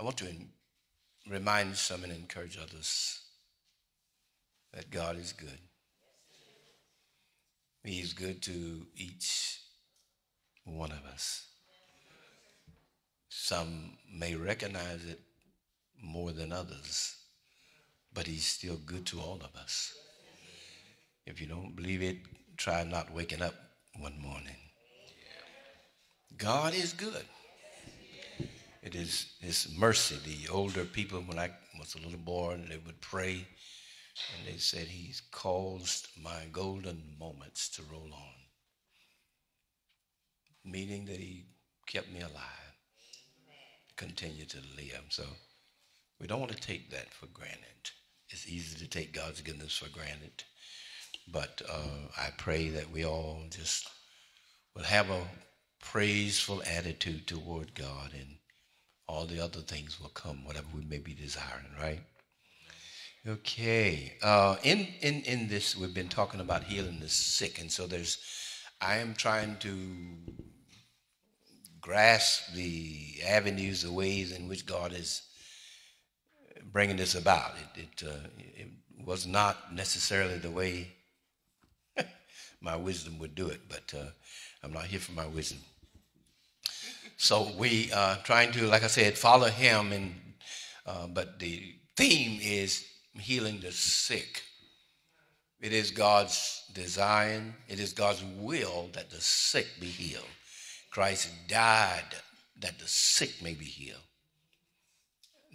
I want to remind some and encourage others that God is good. He is good to each one of us. Some may recognize it more than others, but he's still good to all of us. If you don't believe it, try not waking up one morning. God is good. It is his mercy. The older people, when I was a little boy, they would pray, and they said, he's caused my golden moments to roll on, meaning that he kept me alive, continued to live. So we don't want to take that for granted. It's easy to take God's goodness for granted. But I pray that we all just will have a praiseful attitude toward God, and all the other things will come, whatever we may be desiring, right? Okay. In this, we've been talking about healing the sick, and so I am trying to grasp the avenues, the ways in which God is bringing this about. It was not necessarily the way my wisdom would do it, but I'm not here for my wisdom. So we are trying to, like I said, follow him, and but the theme is healing the sick. It is God's design, it is God's will that the sick be healed. Christ died that the sick may be healed.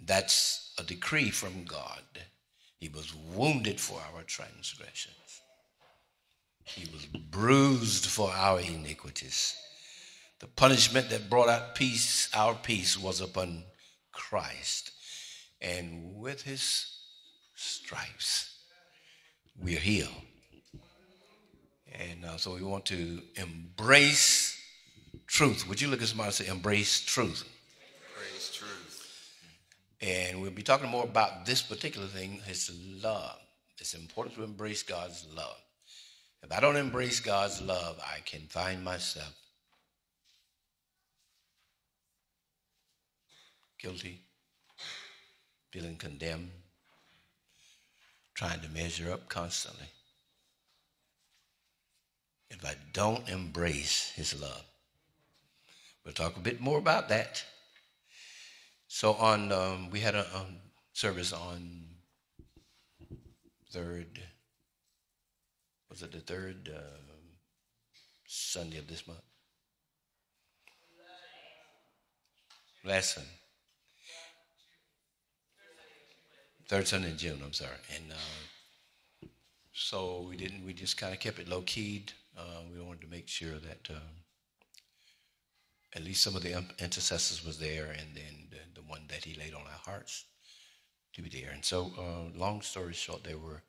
That's a decree from God. He was wounded for our transgressions. He was bruised for our iniquities. The punishment that brought out peace, our peace, was upon Christ. And with his stripes, we are healed. And so we want to embrace truth. Would you look at somebody and say, embrace truth? Embrace truth. And we'll be talking more about this particular thing, his love. It's important to embrace God's love. If I don't embrace God's love, I can find myself guilty, feeling condemned, trying to measure up constantly. If I don't embrace his love. We'll talk a bit more about that. So on, we had a service on the third Sunday of this month? Last Sunday. Third Sunday in June, I'm sorry. And so we just kind of kept it low-keyed. We wanted to make sure that at least some of the intercessors was there, and then the one that he laid on our hearts to be there. And so long story short, they were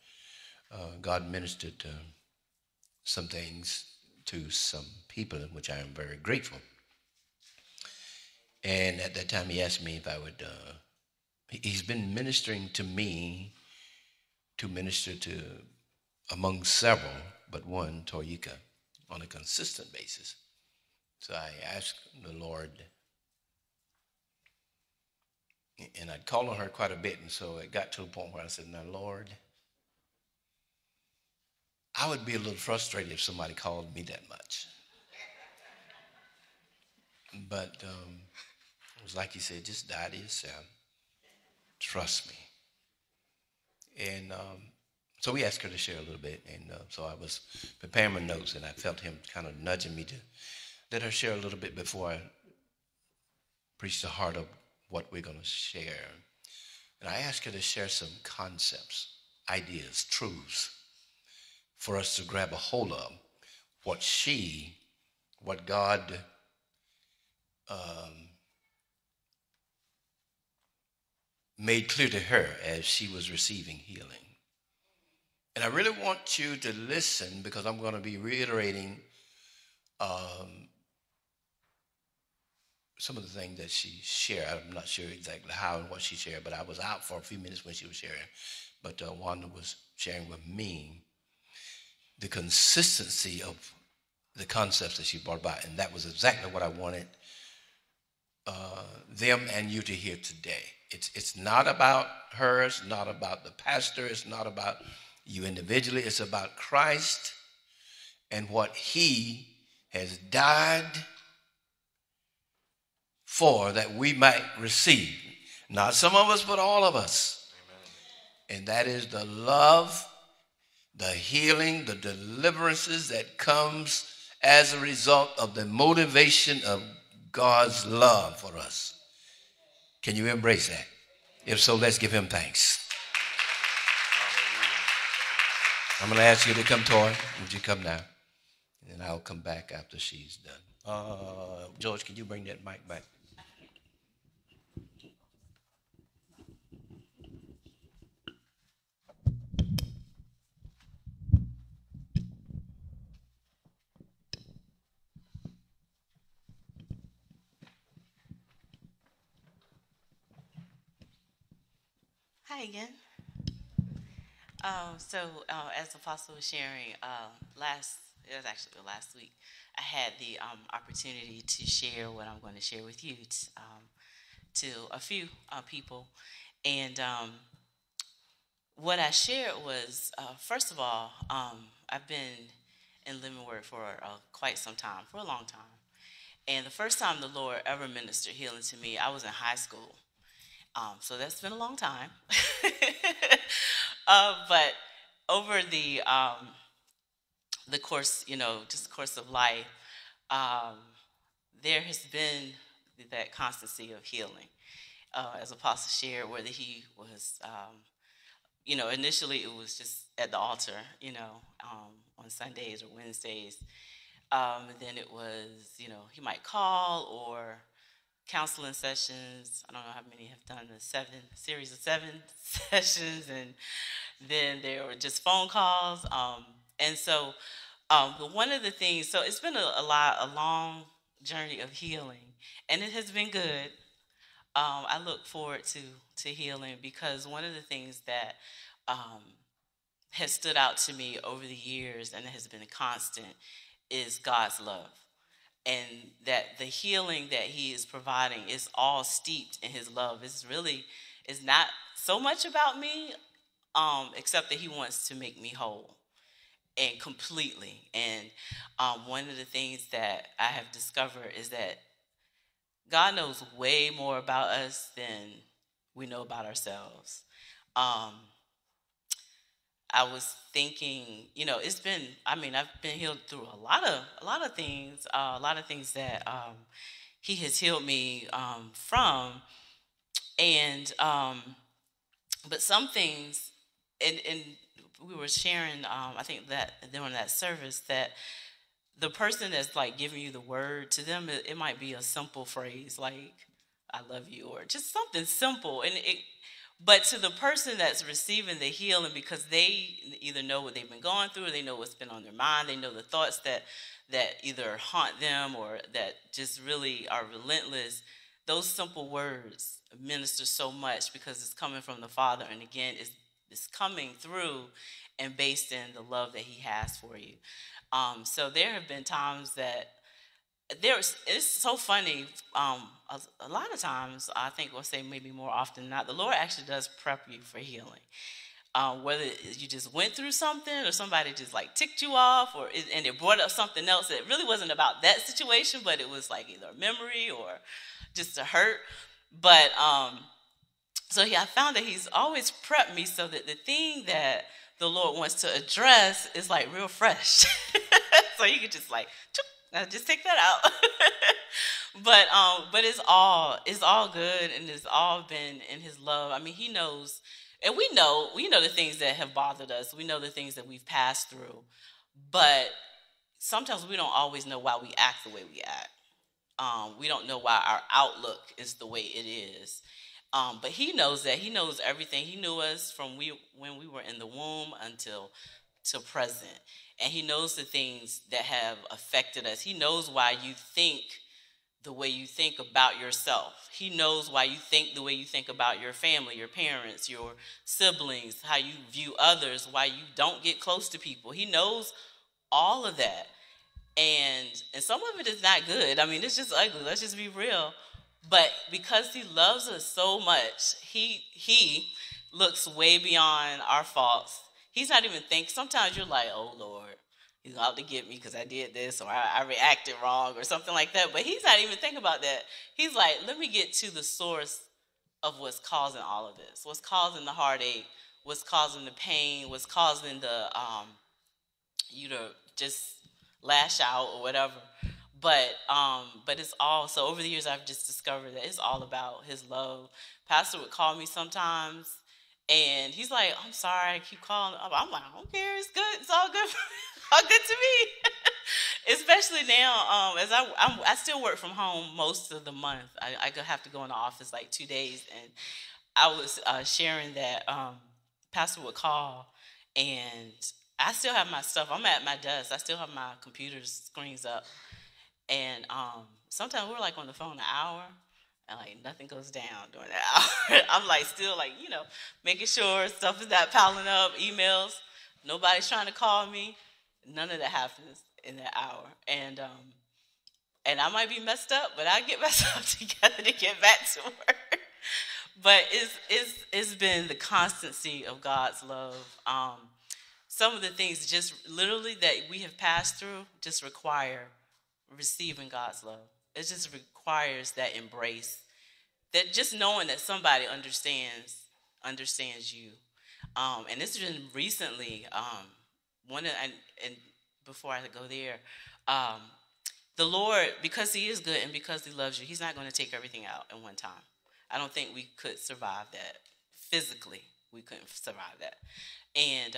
God ministered some things to some people, which I am very grateful. And at that time, he asked me if I would, he's been ministering to me to minister to, among several, but one, Toyika, on a consistent basis. So I asked the Lord, and I'd call on her quite a bit, and so it got to a point where I said, now, Lord, I would be a little frustrated if somebody called me that much. But it was like he said, just die to yourself. Trust me. And so we asked her to share a little bit. And so I was preparing my notes, and I felt him kind of nudging me to let her share a little bit before I preached the heart of what we're going to share. And I asked her to share some concepts, ideas, truths, for us to grab a hold of what God made clear to her as she was receiving healing. And I really want you to listen, because I'm going to be reiterating some of the things that she shared. I'm not sure exactly how and what she shared, but I was out for a few minutes when she was sharing. But Wanda was sharing with me the consistency of the concepts that she brought about. And that was exactly what I wanted them and you to hear today. It's not about her, it's not about the pastor, it's not about you individually, it's about Christ and what he has died for that we might receive. Not some of us, but all of us. Amen. And that is the love, the healing, the deliverances that comes as a result of the motivation of God's love for us. Can you embrace that? If so, let's give him thanks. I'm going to ask you to come, Tori. Would you come now? And I'll come back after she's done. George, can you bring that mic back? Hi again. As the apostle was sharing, it was actually last week, I had the opportunity to share what I'm going to share with you to a few people. And what I shared was, first of all, I've been in Living Word for quite some time, for a long time. And the first time the Lord ever ministered healing to me, I was in high school. So that's been a long time. But over the course, just the course of life, there has been that constancy of healing. As Apostle shared, whether he was, initially it was just at the altar, on Sundays or Wednesdays. And then it was, he might call or counseling sessions. I don't know how many have done the series of seven sessions. And then there were just phone calls. But one of the things, so it's been a long journey of healing, and it has been good. I look forward to healing, because one of the things that has stood out to me over the years, and it has been a constant, is God's love. And that the healing that he is providing is all steeped in his love. It's not so much about me, except that he wants to make me whole. And completely. And one of the things that I have discovered is that God knows way more about us than we know about ourselves. I was thinking, I've been healed through a lot of things, that he has healed me from. And, but some things, and we were sharing, I think that during that service, that the person that's like giving you the word, to them, it might be a simple phrase like, I love you, or just something simple. But to the person that's receiving the healing, because they either know what they've been going through, or they know what's been on their mind, they know the thoughts that either haunt them or that just really are relentless, those simple words minister so much, because it's coming from the Father. And again, it's coming through and based in the love that he has for you. So there have been times that it's so funny. A lot of times, I think we'll say maybe more often than not, the Lord actually does prep you for healing. Whether you just went through something, or somebody just like ticked you off, and it brought up something else that really wasn't about that situation, but it was like either a memory or just a hurt. But, I found that he's always prepped me so that the thing that the Lord wants to address is like real fresh. So you could just like, just take that out. But it's all good, and it's all been in his love. I mean, he knows, and we know the things that have bothered us. We know the things that we've passed through, but sometimes we don't always know why we act the way we act. We don't know why our outlook is the way it is. But he knows that. He knows everything. He knew us from when we were in the womb until to present. And he knows the things that have affected us. He knows why you think the way you think about yourself. He knows why you think the way you think about your family, your parents, your siblings, how you view others, why you don't get close to people. He knows all of that. And some of it is not good. I mean, it's just ugly. Let's just be real. But because he loves us so much, he looks way beyond our faults. He's not even thinking. Sometimes you're like, oh, Lord, he's out to get me because I did this or I reacted wrong or something like that. But he's not even thinking about that. He's like, let me get to the source of what's causing all of this, what's causing the heartache, what's causing the pain, what's causing the you to just lash out or whatever. But it's all, so over the years, I've just discovered that it's all about his love. Pastor would call me sometimes, and he's like, I'm sorry, I keep calling. I'm like, I don't care, it's good. It's all good for me. All good to me. Especially now, as I still work from home most of the month. I have to go in the office like 2 days, and I was sharing that Pastor would call, and I still have my stuff. I'm at my desk. I still have my computer screens up. And sometimes we're like on the phone an hour, and like nothing goes down during that hour. I'm like still like, you know, making sure stuff is not piling up, emails. Nobody's trying to call me. None of that happens in that hour. And I might be messed up, but I'll get myself together to get back to work. But it's been the constancy of God's love. Some of the things just literally that we have passed through just require receiving God's love. It just requires that embrace, that just knowing that somebody understands you. And this has been recently, and before I go there, the Lord, because he is good and because he loves you, he's not going to take everything out at one time. I don't think we could survive that. Physically, we couldn't survive that. And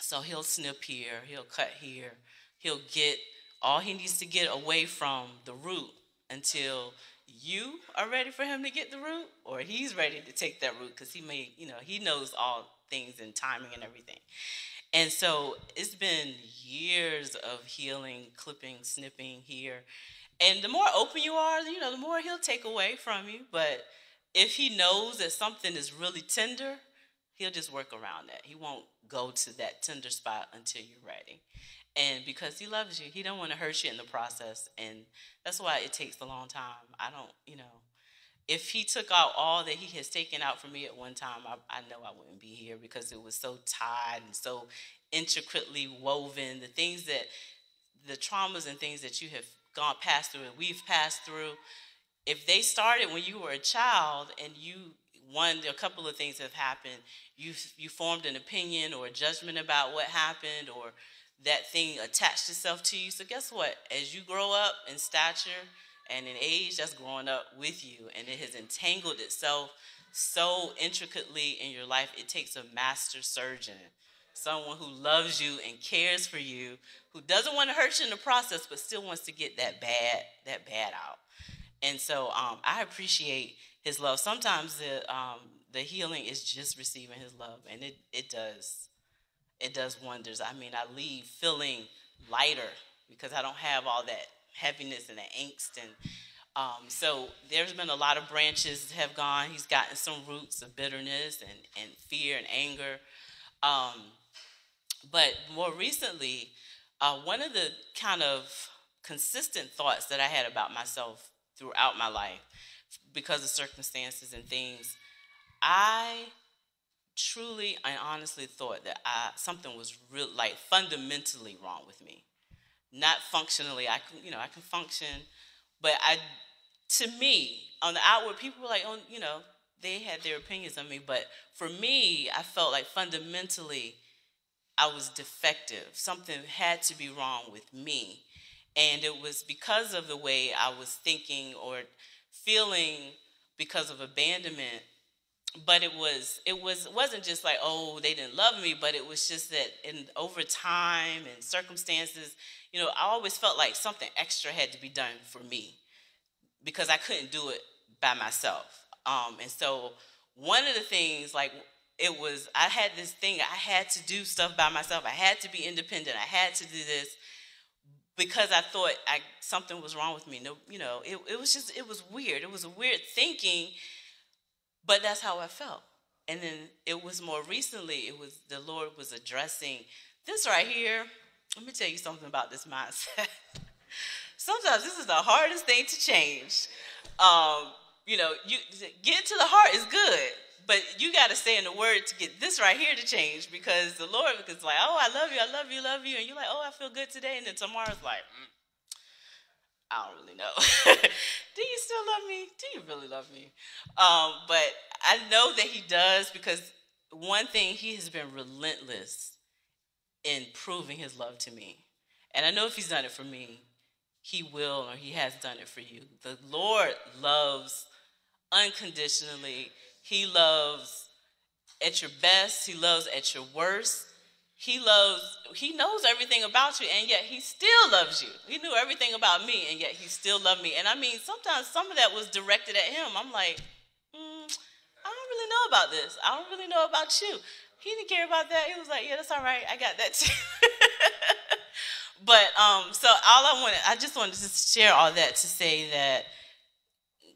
so he'll snip here, he'll cut here, he'll get all he needs to get away from the root until you are ready for him to get the root, or he's ready to take that root, because he may, you know, he knows all things and timing and everything. And so it's been years of healing, clipping, snipping here. And the more open you are, you know, the more he'll take away from you. But if he knows that something is really tender, he'll just work around that. He won't go to that tender spot until you're ready. And because he loves you, he don't want to hurt you in the process. And that's why it takes a long time. I don't, you know, if he took out all that he has taken out from me at one time, I know I wouldn't be here, because it was so tied and so intricately woven. The things that, the traumas and things that you have passed through and we've passed through, if they started when you were a child and a couple of things have happened, you formed an opinion or a judgment about what happened, or that thing attached itself to you. So guess what? As you grow up in stature and in age, that's growing up with you, and it has entangled itself so intricately in your life. It takes a master surgeon, someone who loves you and cares for you, who doesn't want to hurt you in the process, but still wants to get that bad out. And so I appreciate his love. Sometimes the healing is just receiving his love, and it does wonders. I mean, I leave feeling lighter because I don't have all that heaviness and the angst. And so there's been a lot of branches that have gone. He's gotten some roots of bitterness and fear and anger. But more recently, one of the kind of consistent thoughts that I had about myself throughout my life, because of circumstances and things, I truly and honestly thought that something was real, like fundamentally wrong with me. Not functionally, I can function, but to me, on the outward, people were like, oh, you know, they had their opinions on me, but for me, I felt like fundamentally I was defective. Something had to be wrong with me, and it was because of the way I was thinking or feeling, because of abandonment. But it wasn't just like, oh, they didn't love me, but it was just that over time and circumstances, you know, I always felt like something extra had to be done for me because I couldn't do it by myself. And so one of the things, like, it was, I had this thing, I had to do stuff by myself. I had to be independent. I had to do this because I thought something was wrong with me. No, you know, it was weird. It was a weird thinking. But that's how I felt. And then it was more recently, the Lord was addressing this right here. Let me tell you something about this mindset. sometimes this is the hardest thing to change. You know, you get to the heart is good, but you got to stay in the word to get this right here to change, because the Lord is like, oh, I love you, I love you, love you. And you're like, oh, I feel good today. And then tomorrow's like, I don't really know. Do you still love me? Do you really love me? But I know that he does, because one thing, he has been relentless in proving his love to me. And I know if he's done it for me, he will, or he has done it for you. The Lord loves unconditionally. He loves at your best. He loves at your worst. He loves, he knows everything about you, and yet he still loves you. He knew everything about me, and yet he still loved me. And I mean, sometimes some of that was directed at him. I'm like, I don't really know about this. I don't really know about you. He didn't care about that. He was like, yeah, that's all right. I got that too. But so I just wanted to share all that to say that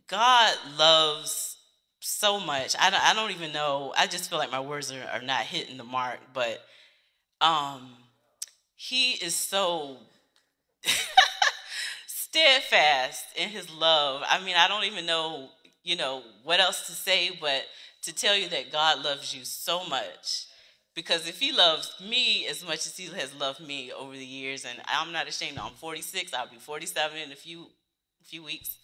God loves so much. I don't even know. I just feel like my words are not hitting the mark, but he is so steadfast in his love. I mean, I don't even know, you know, what else to say, but to tell you that God loves you so much. Because if he loves me as much as he has loved me over the years, and I'm not ashamed, I'm 46, I'll be 47 in a few weeks.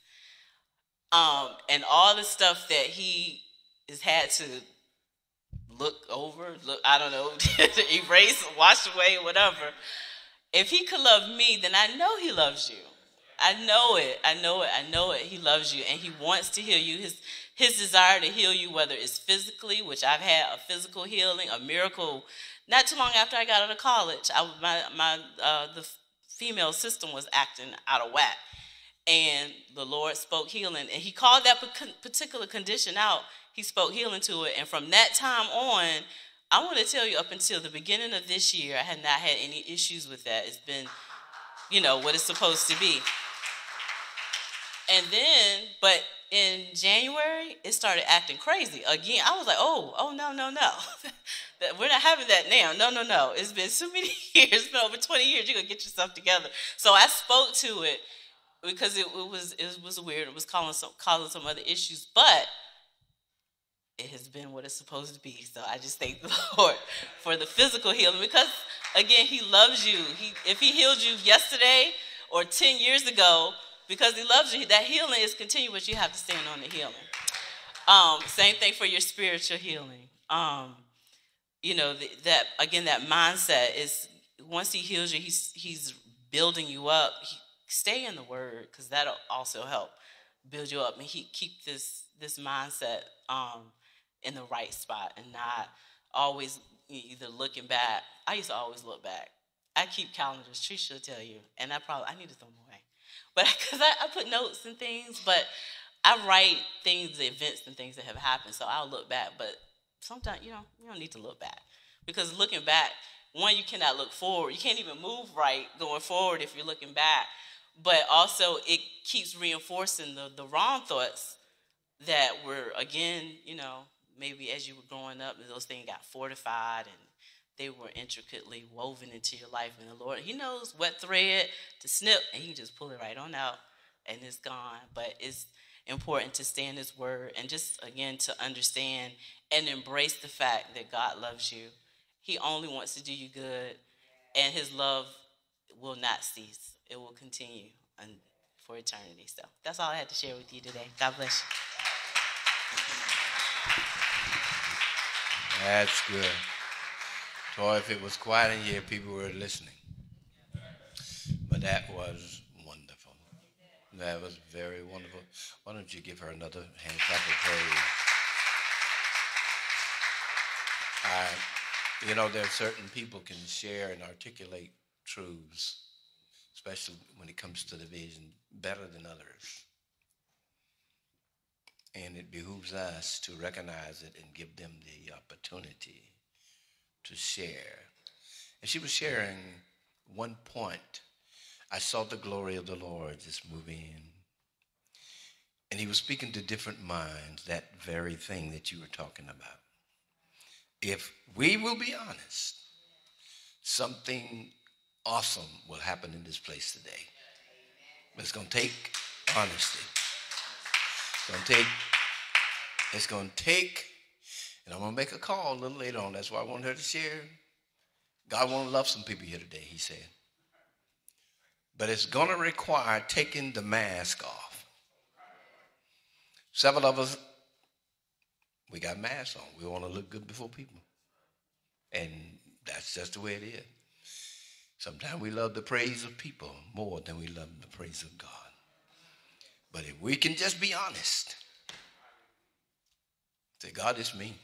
And all the stuff that he has had to look over, I don't know, erase, wash away, whatever. If he could love me, then I know he loves you. I know it. He loves you, and he wants to heal you. His desire to heal you, whether it's physically, which I've had a physical healing, a miracle. Not too long after I got out of college, the female system was acting out of whack, and the Lord spoke healing, and he called that particular condition out. He spoke healing to it, and from that time on, I want to tell you, up until the beginning of this year, I had not had any issues with that. It's been, you know, what it's supposed to be. And then, but in January, it started acting crazy again. I was like, oh, no. We're not having that now. No. It's been so many years. It's been over 20 years. You're going to get yourself together. So I spoke to it, because it was weird. It was causing some other issues, but it has been what it's supposed to be. So I just thank the Lord for the physical healing, because, again, he loves you. If he healed you yesterday or 10 years ago, because he loves you, that healing is continuous. You have to stand on the healing. Same thing for your spiritual healing. You know, that mindset is, once he heals you, he's building you up. Stay in the word, because that'll also help build you up, and he keep this mindset in the right spot, and not always either looking back. I used to always look back. I keep calendars. Trisha will tell you, and I need to throw them away. But because I put notes and things, but I write things, the events and things that have happened. So I'll look back, but sometimes, you know, you don't need to look back. Because looking back, one, you cannot look forward. You can't even move right going forward if you're looking back. But also it keeps reinforcing the wrong thoughts that were, again, you know, maybe as you were growing up, those things got fortified, and they were intricately woven into your life. And the Lord, he knows what thread to snip, and he can just pull it right on out, and it's gone. But it's important to stay in his word, and just, again, to understand and embrace the fact that God loves you. He only wants to do you good, and his love will not cease. It will continue for eternity. So that's all I had to share with you today. God bless you. That's good. Or if it was quiet in here, people were listening. But that was wonderful. That was very wonderful. Why don't you give her another hand clap of praise? You know, there are certain people can share and articulate truths, especially when it comes to the vision, better than others. And it behooves us to recognize it and give them the opportunity to share. And she was sharing one point. I saw the glory of the Lord just move in. And he was speaking to different minds, that very thing that you were talking about. If we will be honest, something awesome will happen in this place today. But it's going to take honesty. It's going to take, and I'm going to make a call a little later on. That's why I want her to share. God won't love some people here today, he said. But it's going to require taking the mask off. Several of us, we got masks on. We want to look good before people. And that's just the way it is. Sometimes we love the praise of people more than we love the praise of God. But if we can just be honest, say, God, it's me.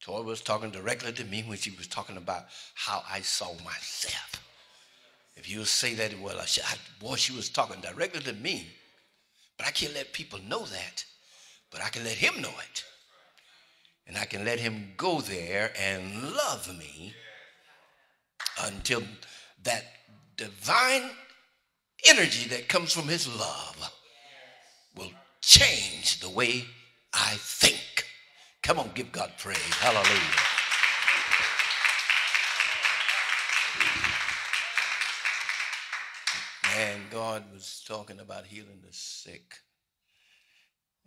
Toy was talking directly to me when she was talking about how I saw myself. If you say that, well, boy, she was talking directly to me. But I can't let people know that. But I can let him know it. And I can let him go there and love me until that divine energy that comes from his love will change the way I think. Come on, give God praise. Hallelujah. Man, God was talking about healing the sick.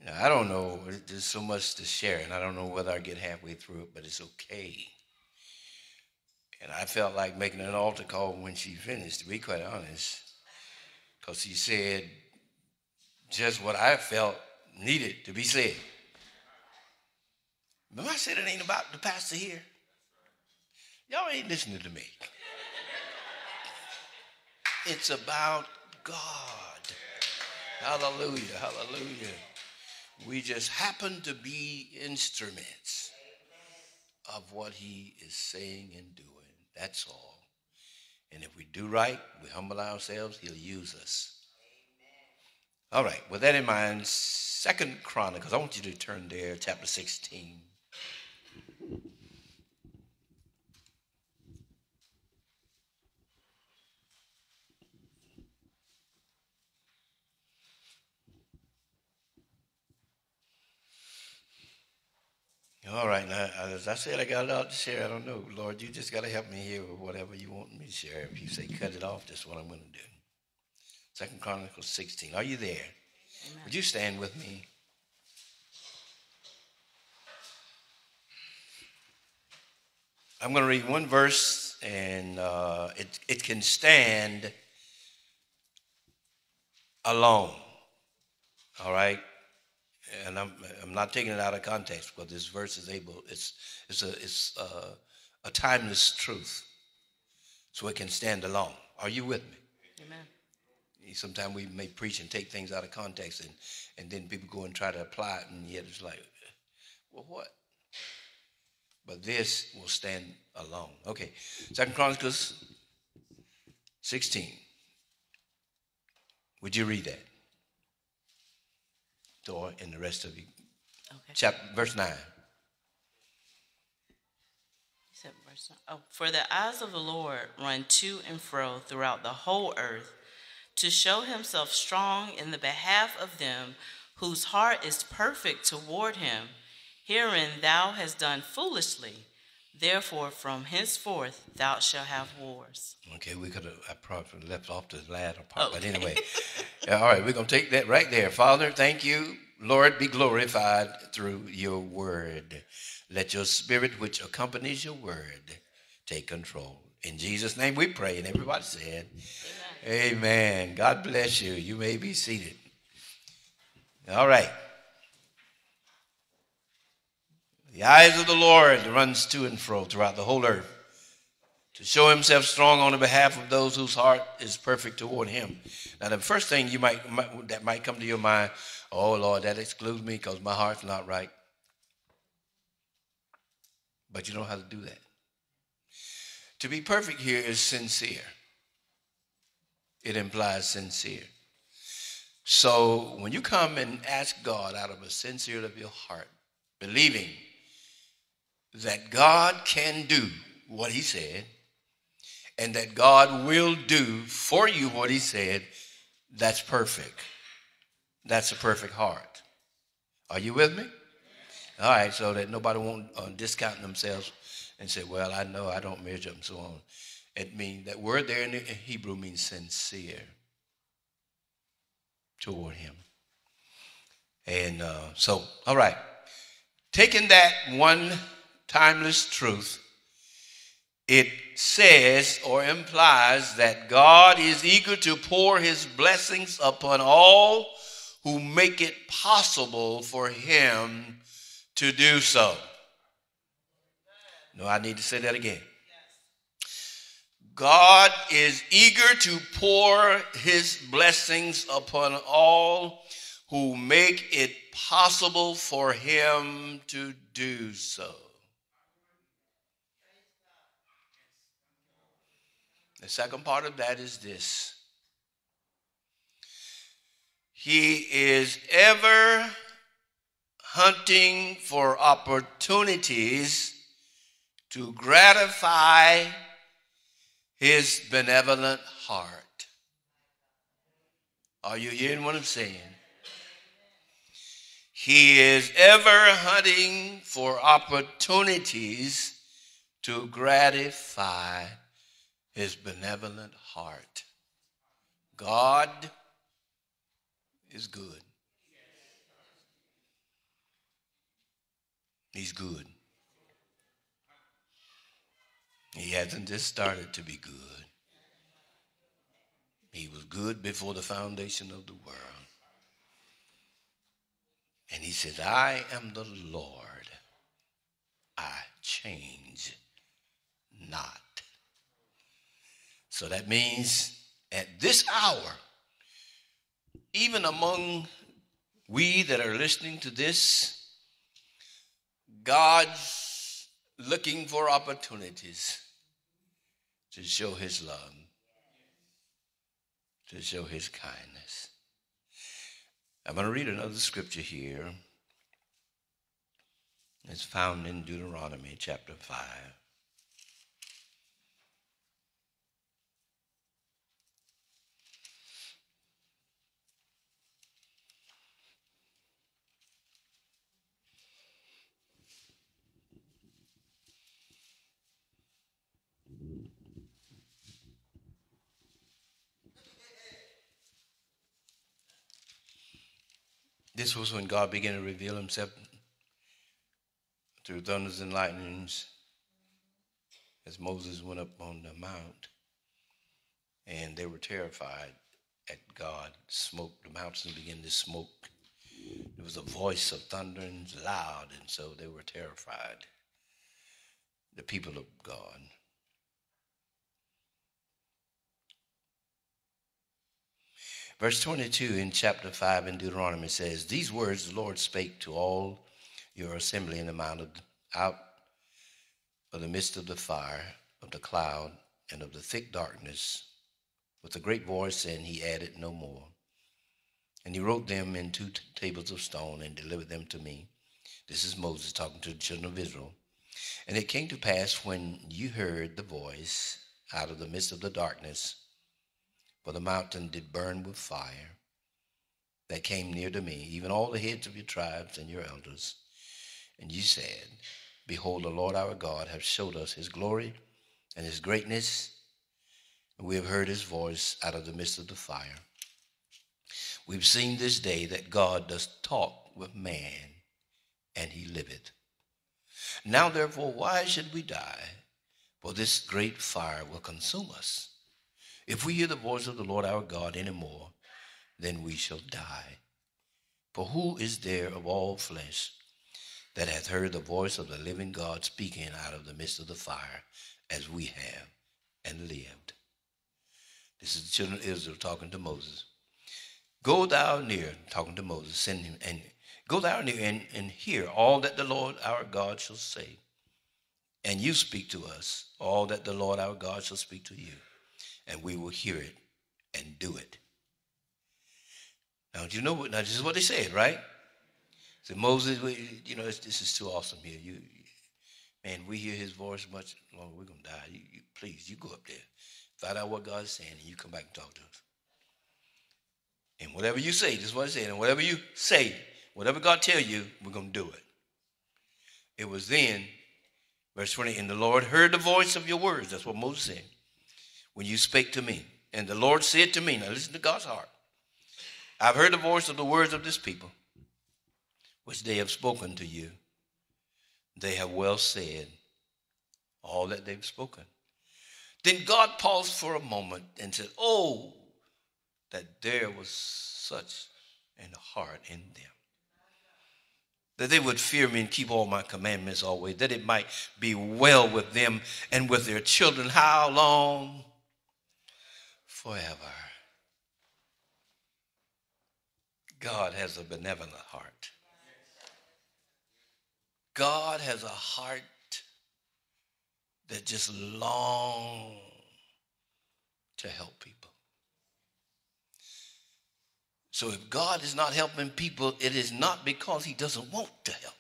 Now, I don't know. There's so much to share, and I don't know whether I get halfway through it, but it's okay. And I felt like making an altar call when she finished, to be quite honest, because she said just what I felt needed to be said. But I said it ain't about the pastor here. Y'all ain't listening to me. It's about God. Hallelujah, hallelujah. We just happen to be instruments of what he is saying and doing. That's all. And if we do right, we humble ourselves, he'll use us. All right, with that in mind, 2 Chronicles. I want you to turn there, chapter 16. All right, now, as I said, I got a lot to share. I don't know, Lord, you just got to help me here with whatever you want me to share. If you say cut it off, that's what I'm going to do. 2 Chronicles 16. Are you there? Amen. Would you stand with me? I'm going to read one verse, and it can stand alone. All right? And I'm not taking it out of context, because this verse is able, it's a timeless truth, so it can stand alone. Are you with me? Amen. Sometimes we may preach and take things out of context, and then people go and try to apply it, and yet it's like, well, what? But this will stand alone. Okay, 2 Chronicles 16. Would you read that? Or in the rest of you. Okay. Verse 9. You said verse 9. Oh, for the eyes of the Lord run to and fro throughout the whole earth, to show himself strong in the behalf of them whose heart is perfect toward him. Herein thou hast done foolishly. Therefore from henceforth thou shalt have wars. Okay, we could have, I probably left off the latter part, okay. But anyway. All right, we're going to take that right there. Father, thank you. Lord, be glorified through your word. Let your spirit which accompanies your word take control. In Jesus' name we pray. And everybody said, amen. Amen. God bless you. You may be seated. All right. The eyes of the Lord runs to and fro throughout the whole earth to show himself strong on the behalf of those whose heart is perfect toward him. Now, the first thing you might come to your mind, oh, Lord, that excludes me because my heart's not right. But you know how to do that. To be perfect here is sincere. It implies sincere. So when you come and ask God out of a sincerity of your heart, believing that God can do what he said, and that God will do for you what he said, that's perfect. That's a perfect heart. Are you with me? All right, so that nobody won't discount themselves and say, well, I know I don't measure up and so on. It means that word there in the Hebrew means sincere. toward him. And so, all right. Taking that one timeless truth, it says or implies that God is eager to pour his blessings upon all who make it possible for him to do so. No, I need to say that again. God is eager to pour his blessings upon all who make it possible for him to do so. The second part of that is this. He is ever hunting for opportunities to gratify his benevolent heart. Are you hearing what I'm saying? He is ever hunting for opportunities to gratify his benevolent heart. God is good. He's good. He hasn't just started to be good. He was good before the foundation of the world. And he says, I am the Lord. I change not. So that means at this hour, even among we that are listening to this, God's looking for opportunities to show his love, to show his kindness. I'm going to read another scripture here. It's found in Deuteronomy chapter 5. This was when God began to reveal himself through thunders and lightnings as Moses went up on the mount, and they were terrified at God. Smoke, the mountains began to smoke. There was a voice of thundering loud, and so they were terrified, the people of God. Verse 22 in chapter 5 in Deuteronomy says, these words the Lord spake to all your assembly in the mount out of the midst of the fire, of the cloud, and of the thick darkness, with a great voice, and he added no more. And he wrote them in 2 tables of stone and delivered them to me. This is Moses talking to the children of Israel. And it came to pass when you heard the voice out of the midst of the darkness, for the mountain did burn with fire, that came near to me, even all the heads of your tribes and your elders. And you said, behold, the Lord our God hath showed us his glory and his greatness, and we have heard his voice out of the midst of the fire. We've seen this day that God doth talk with man, and he liveth. Now therefore, why should we die? For this great fire will consume us. If we hear the voice of the Lord our God any more, then we shall die. For who is there of all flesh that hath heard the voice of the living God speaking out of the midst of the fire, as we have, and lived? This is the children of Israel talking to Moses. Go thou near, talking to Moses, send him, and go thou near and hear all that the Lord our God shall say. And you speak to us all that the Lord our God shall speak to you, and we will hear it and do it. Now, do you know what? Now, this is what they said, right? So Moses, you know, this is too awesome here. Man, we hear his voice much longer, we're going to die. Please, you go up there. Find out what God is saying, and you come back and talk to us. And whatever you say, this is what it said, and whatever you say, whatever God tells you, we're going to do it. It was then, verse 20, and the Lord heard the voice of your words. That's what Moses said. When you spake to me, and the Lord said to me, now listen to God's heart. I've heard the voice of the words of this people, which they have spoken to you. They have well said all that they've spoken. Then God paused for a moment and said, oh, that there was such an heart in them, that they would fear me and keep all my commandments always, that it might be well with them and with their children. How long? Forever. God has a benevolent heart. God has a heart that just longs to help people. So if God is not helping people, it is not because he doesn't want to help.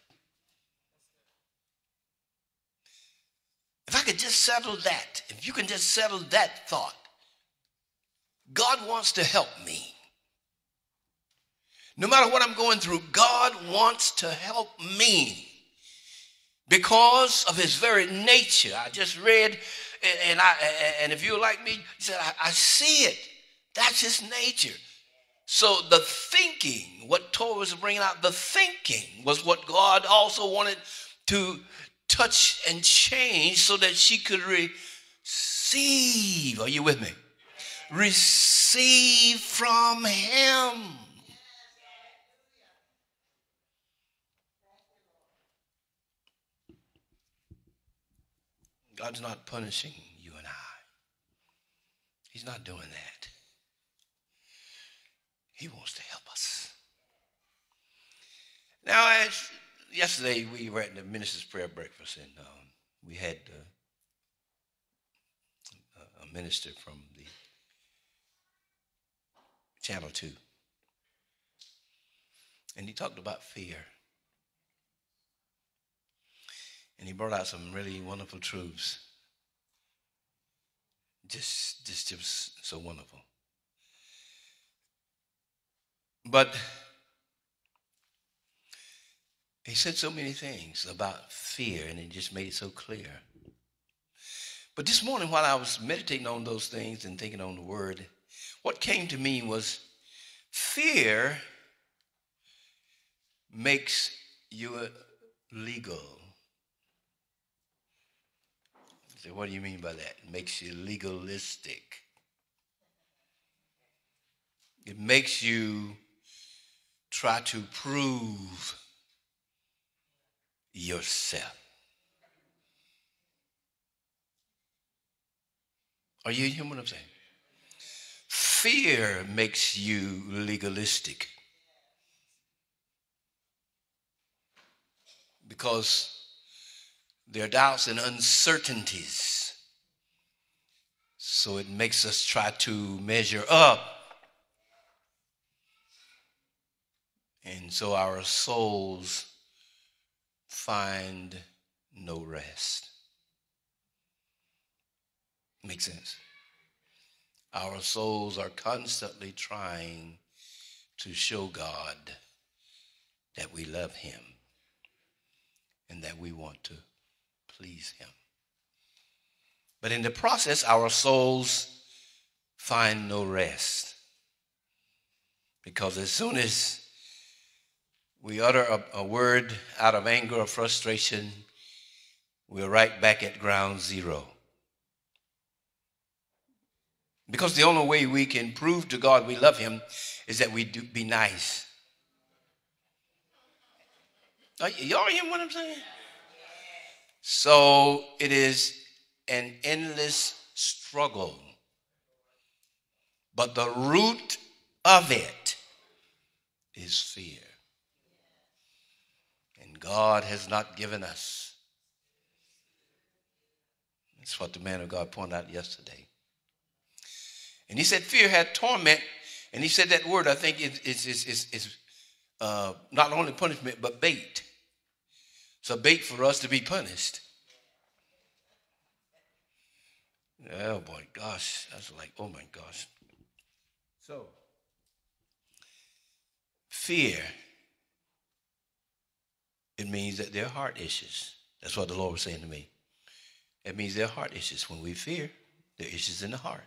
If I could just settle that, if you can just settle that thought, God wants to help me. No matter what I'm going through, God wants to help me because of his very nature. I just read, and if you're like me, you said, I see it. That's his nature. So the thinking, what Torah was bringing out, the thinking was what God also wanted to touch and change so that she could receive. Are you with me? Receive from him. God's not punishing you and I. He's not doing that. He wants to help us. Now, as yesterday we were at the minister's prayer breakfast, and we had a minister from the Channel 2. And he talked about fear. And he brought out some really wonderful truths. Just so wonderful. But he said so many things about fear, and it just made it so clear. But this morning, while I was meditating on those things and thinking on the word, what came to me was fear makes you legal. So what do you mean by that? It makes you legalistic. It makes you try to prove yourself. Are you hearing what I'm saying? Fear makes you legalistic because there are doubts and uncertainties. So it makes us try to measure up. And so our souls find no rest. Makes sense? Our souls are constantly trying to show God that we love him and that we want to please him. But in the process, our souls find no rest. Because as soon as we utter a word out of anger or frustration, we're right back at ground zero. Because the only way we can prove to God we love him is that we do be nice. Y'all hear what I'm saying? So it is an endless struggle. But the root of it is fear. And God has not given us. That's what the man of God pointed out yesterday. And he said fear had torment. And he said that word, I think, is not only punishment, but bait. It's a bait for us to be punished. Oh, boy, gosh. That's like, oh, my gosh. So, fear, it means that there are heart issues. That's what the Lord was saying to me. It means there are heart issues. When we fear, there are issues in the heart.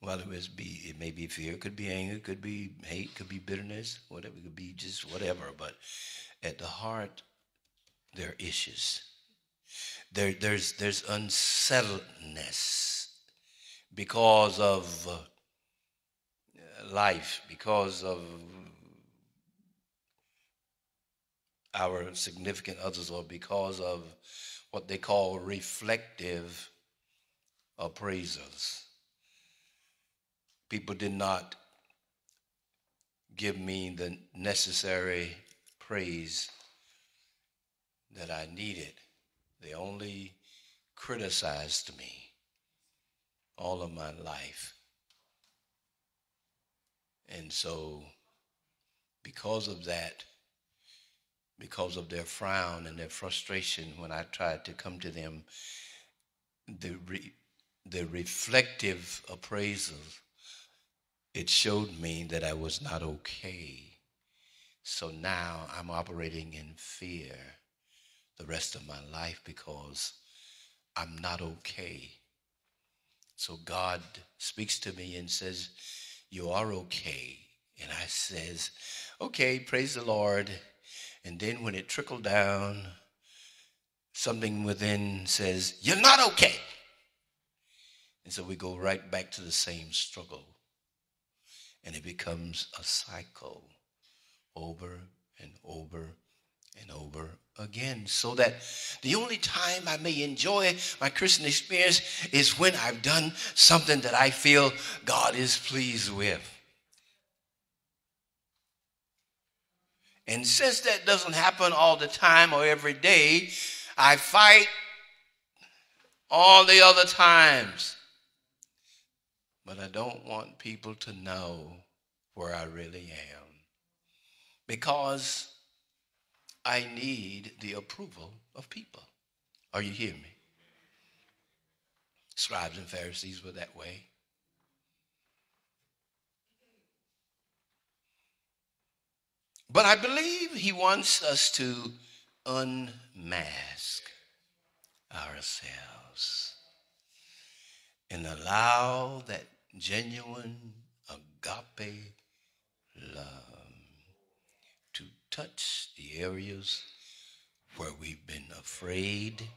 Whether it's be, it may be fear, it could be anger, it could be hate, it could be bitterness, whatever, it could be just whatever. But at the heart, there are issues. There's unsettledness because of life, because of our significant others, or because of what they call reflective appraisals. People did not give me the necessary praise that I needed. They only criticized me all of my life. And so because of that, because of their frown and their frustration when I tried to come to them, the reflective appraisal, it showed me that I was not okay. So now I'm operating in fear the rest of my life because I'm not okay. So God speaks to me and says, "You are okay." And I says, "Okay, praise the Lord." And then when it trickled down, something within says, "You're not okay." And so we go right back to the same struggle. And it becomes a cycle over and over and over again. So that the only time I may enjoy my Christian experience is when I've done something that I feel God is pleased with. And since that doesn't happen all the time or every day, I fight all the other times. But I don't want people to know where I really am, because I need the approval of people. Are you hearing me? Scribes and Pharisees were that way. But I believe he wants us to unmask ourselves and allow that genuine agape love to touch the areas where we've been afraid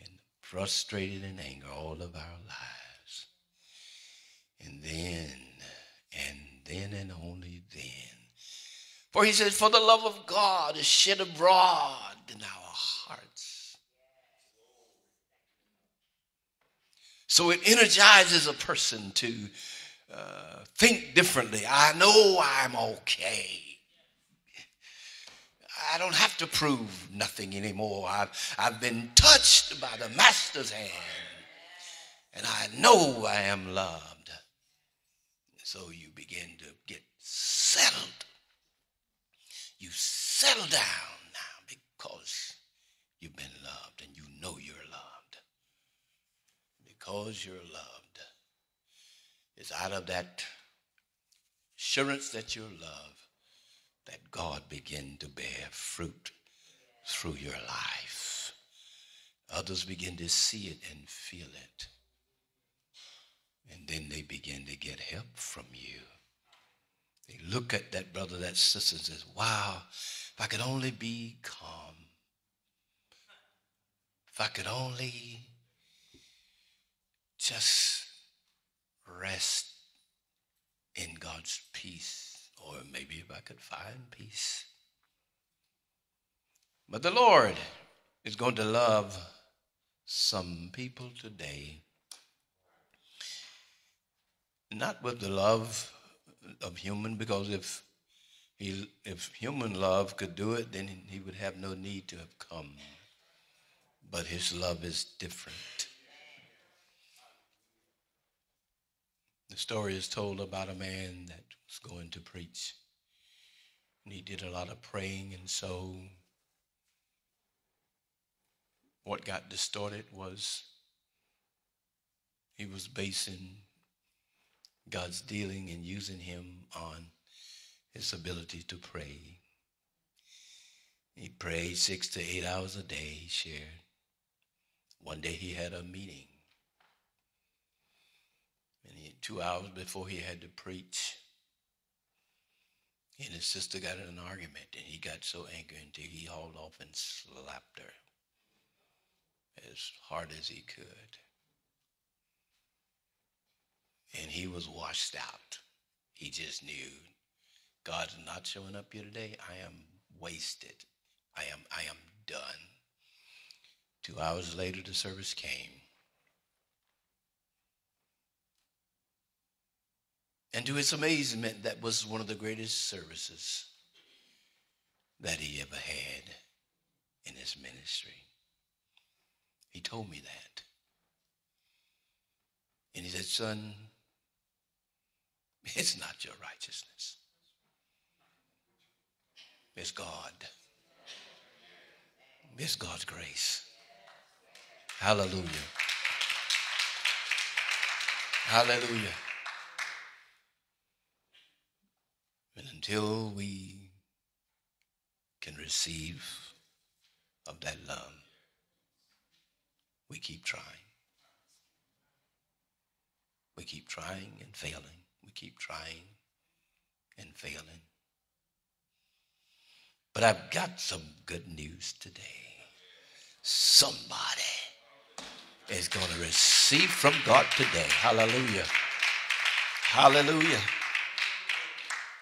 and frustrated and angry all of our lives. And then and only then. For he says, "For the love of God is shed abroad in our hearts." So it energizes a person to think differently. I know I'm okay. I don't have to prove nothing anymore. I've been touched by the Master's hand. And I know I am loved. So you begin to get settled. You settle down now because you've been loved and you know you're loved. Because you're loved, it's out of that assurance that you're loved that God begin to bear fruit through your life. Others begin to see it and feel it. And then they begin to get help from you. They look at that brother, that sister, and says, "Wow, if I could only be calm. If I could only just rest in God's peace, or maybe if I could find peace." But the Lord is going to love some people today, not with the love of human, because if human love could do it, then he would have no need to have come. But his love is different. The story is told about a man that was going to preach, and he did a lot of praying, and so what got distorted was he was basing God's dealing and using him on his ability to pray. He prayed 6 to 8 hours a day, he shared. One day he had a meeting. And he had 2 hours before he had to preach. And his sister got in an argument, and he got so angry until he hauled off and slapped her as hard as he could. And he was washed out. He just knew, God's not showing up here today. I am wasted. I am done. 2 hours later, the service came. And to his amazement, that was one of the greatest services that he ever had in his ministry. He told me that. And he said, son, it's not your righteousness. It's God. It's God's grace. Hallelujah. Hallelujah. And until we can receive of that love, we keep trying. We keep trying and failing. We keep trying and failing. But I've got some good news today. Somebody is going to receive from God today. Hallelujah. Hallelujah.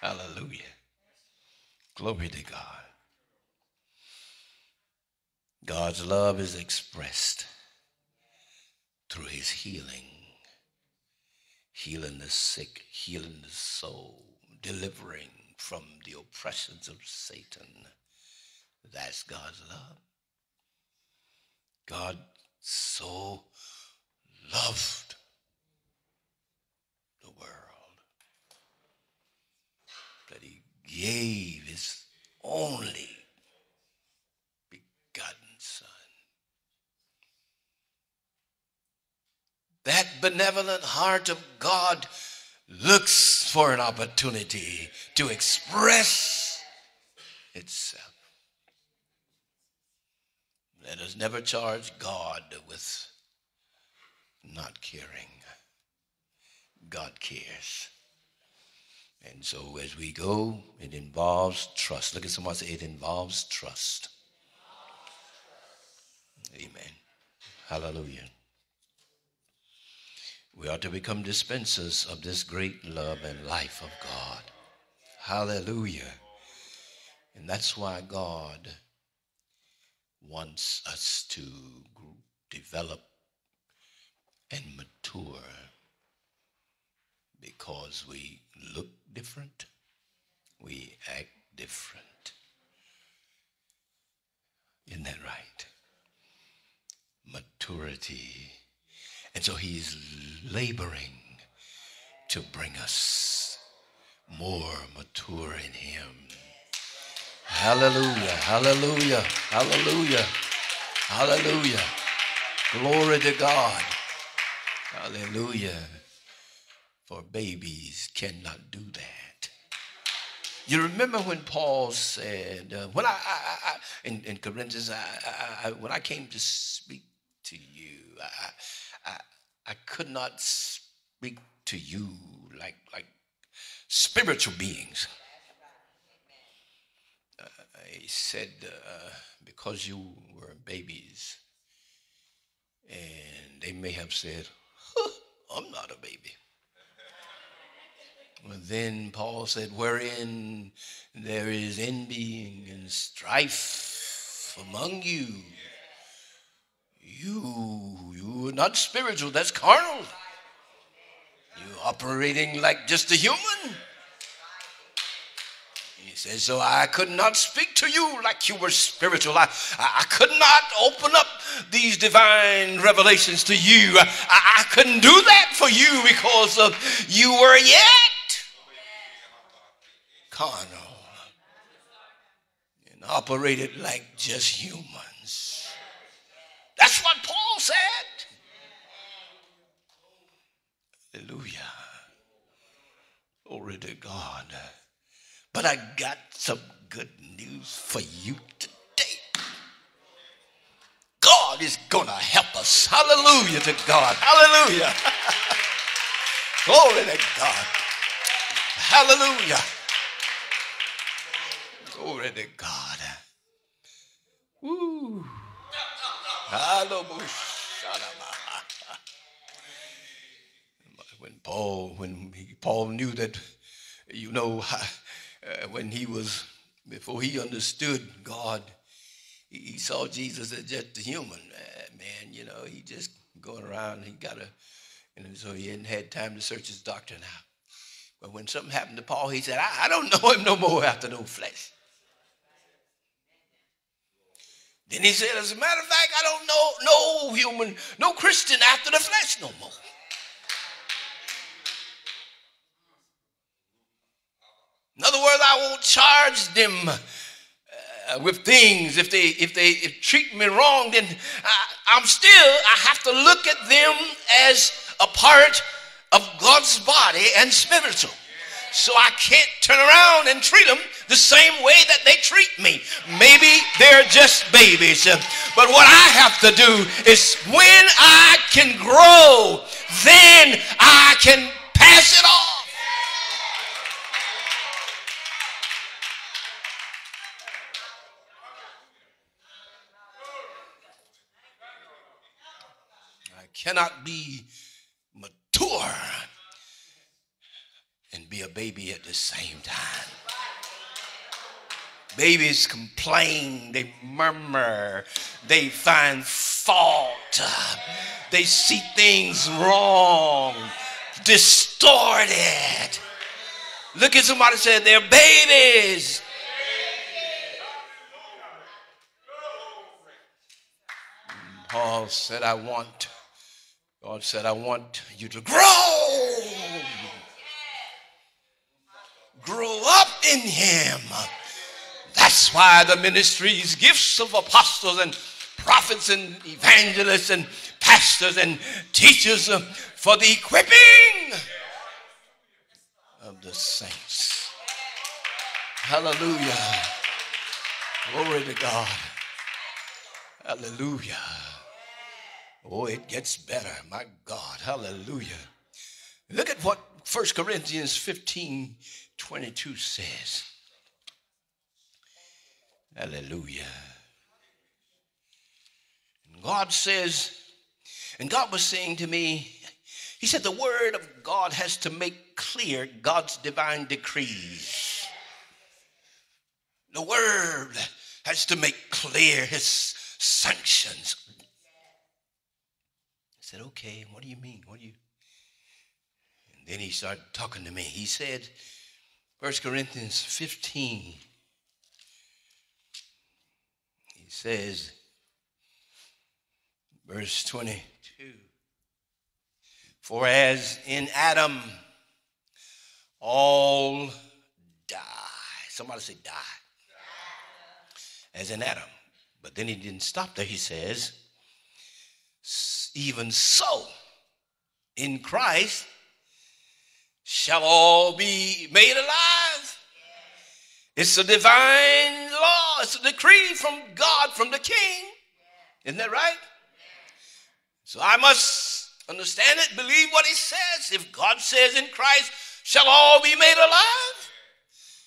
Hallelujah. Glory to God. God's love is expressed through his healing. Healing the sick, healing the soul, delivering from the oppressions of Satan. That's God's love. God so loved the world that he gave his only begotten son. That benevolent heart of God looks for an opportunity to express itself. Let us never charge God with not caring. God cares. And so as we go, it involves trust. Look at someone and say, it involves trust. Amen. Hallelujah. We ought to become dispensers of this great love and life of God. Hallelujah. And that's why God wants us to develop and mature, because we look different, we act different. Isn't that right? Maturity. And so he's laboring to bring us more mature in him. Hallelujah, hallelujah, hallelujah, hallelujah. Glory to God. Hallelujah. For babies cannot do that. You remember when Paul said, in Corinthians, when I came to speak to you, I could not speak to you like spiritual beings. He said, because you were babies, and they may have said, I'm not a baby. Well, then Paul said, wherein there is envying and strife among you, you are not spiritual, that's carnal. You're operating like just a human. He says, so I could not speak to you like you were spiritual. I could not open up these divine revelations to you. I couldn't do that for you because of you were yet carnal and operated like just humans. That's what Paul said. Hallelujah. Glory to God. But I got some good news for you today. God is going to help us. Hallelujah to God. Hallelujah. Glory to God. Hallelujah. Glory to God. Woo. When Paul knew that, you know, when he was, before he understood God, he saw Jesus as just a human man. You know, he just going around. He got a, and so he hadn't had time to search his doctrine out. But when something happened to Paul, he said, "I don't know him no more after no flesh." Then he said, as a matter of fact, I don't know no human, no Christian after the flesh no more. In other words, I won't charge them with things. If they treat me wrong, then I have to look at them as a part of God's body and spiritual. So I can't turn around and treat them the same way that they treat me. Maybe they're just babies. But what I have to do is when I can grow, then I can pass it off. I cannot be mature and be a baby at the same time. Babies complain, they murmur, they find fault, they see things wrong, distorted. Look at somebody and say, they're babies. And Paul said, God said, I want you to grow. Grow up in him. That's why the ministries, gifts of apostles and prophets and evangelists and pastors and teachers, for the equipping of the saints. Hallelujah. Glory to God. Hallelujah. Oh, it gets better. My God. Hallelujah. Look at what 1 Corinthians 15:22 says. Hallelujah. And God says, and God was saying to me, he said, the word of God has to make clear God's divine decrees. The word has to make clear his sanctions. I said, okay, what do you mean? What do you? And then he started talking to me. He said, 1 Corinthians 15. He says, verse 22, for as in Adam all die. Somebody say die. As in Adam. But then he didn't stop there. He says, even so, in Christ shall all be made alive. It's a divine law. It's a decree from God, from the King. Isn't that right? So I must understand it, believe what he says. If God says in Christ, shall all be made alive.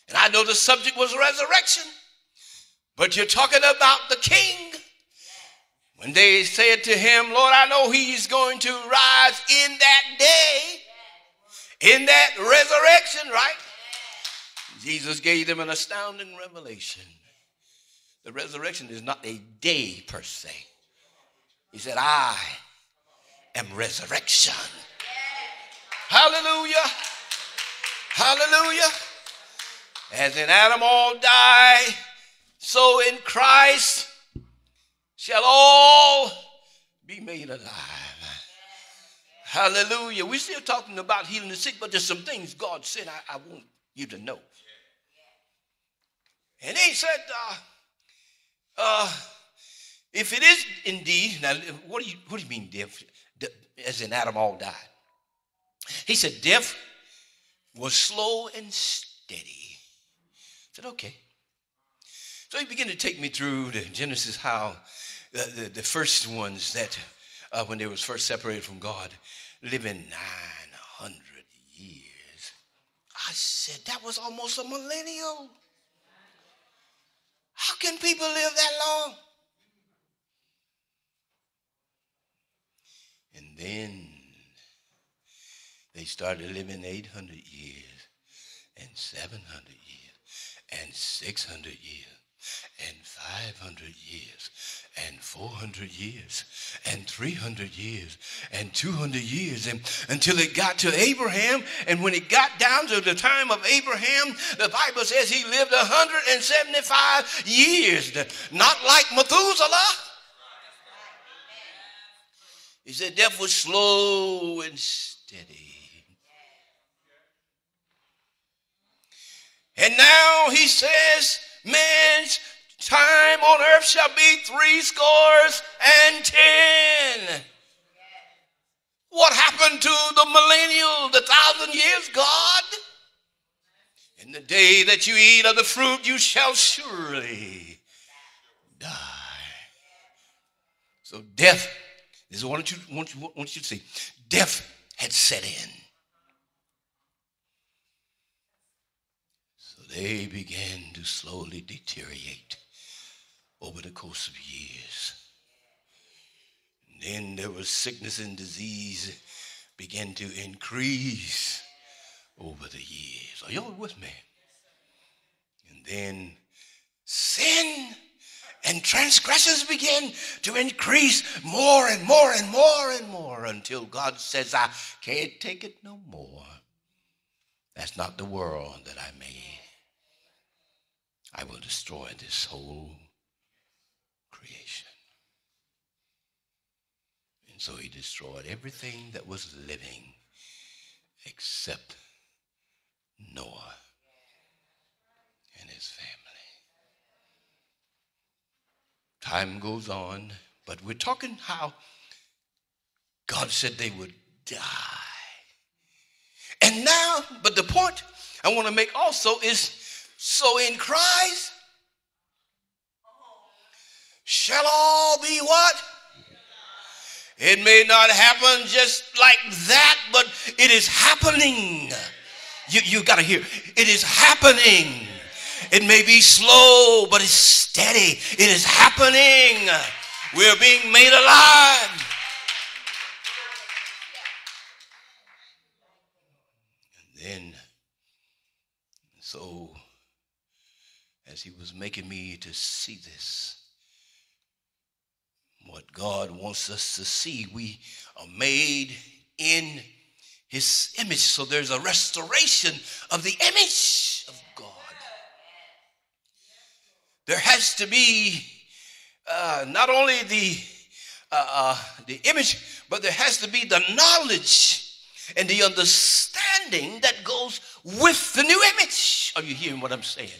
And I know the subject was resurrection. But you're talking about the King. When they said to him, Lord, I know he's going to rise in that day, in that resurrection, right? Jesus gave them an astounding revelation. The resurrection is not a day per se. He said, I am resurrection. Hallelujah. Hallelujah. As in Adam all die, so in Christ shall all be made alive. Hallelujah. We're still talking about healing the sick, but there's some things God said I want you to know. And he said, if it is indeed, now what do you mean death? As in Adam all died. He said death was slow and steady. I said, okay. So he began to take me through the Genesis, how the first ones that when they was first separated from God, living 900 I said, that was almost a millennial. How can people live that long? And then they started living 800 years and 700 years and 600 years and 500 years and 400 years and 300 years and 200 years and until it got to Abraham. And when it got down to the time of Abraham, the Bible says he lived 175 years, not like Methuselah. He said death was slow and steady. And now he says man's time on earth shall be 70 What happened to the millennial, the 1,000 years, God? In the day that you eat of the fruit, you shall surely die. So death, this is what I want you to see. Death had set in. So they began to slowly deteriorate over the course of years. And then there was sickness and disease began to increase over the years. Are y'all with me? And then sin and transgressions began to increase more and more and more and more until God says, I can't take it no more. That's not the world that I made. I will destroy this whole creation. And so he destroyed everything that was living except Noah and his family. Time goes on, but we're talking how God said they would die. And now, but the point I want to make also is, so in Christ shall all be what? It may not happen just like that, but it is happening. You got to hear. It is happening. It may be slow, but it's steady. It is happening. We're being made alive. And then, so as he was making me to see this, what God wants us to see, we are made in his image. So there's a restoration of the image of God. There has to be not only the image, but there has to be the knowledge and the understanding that goes with the new image. Are you hearing what I'm saying?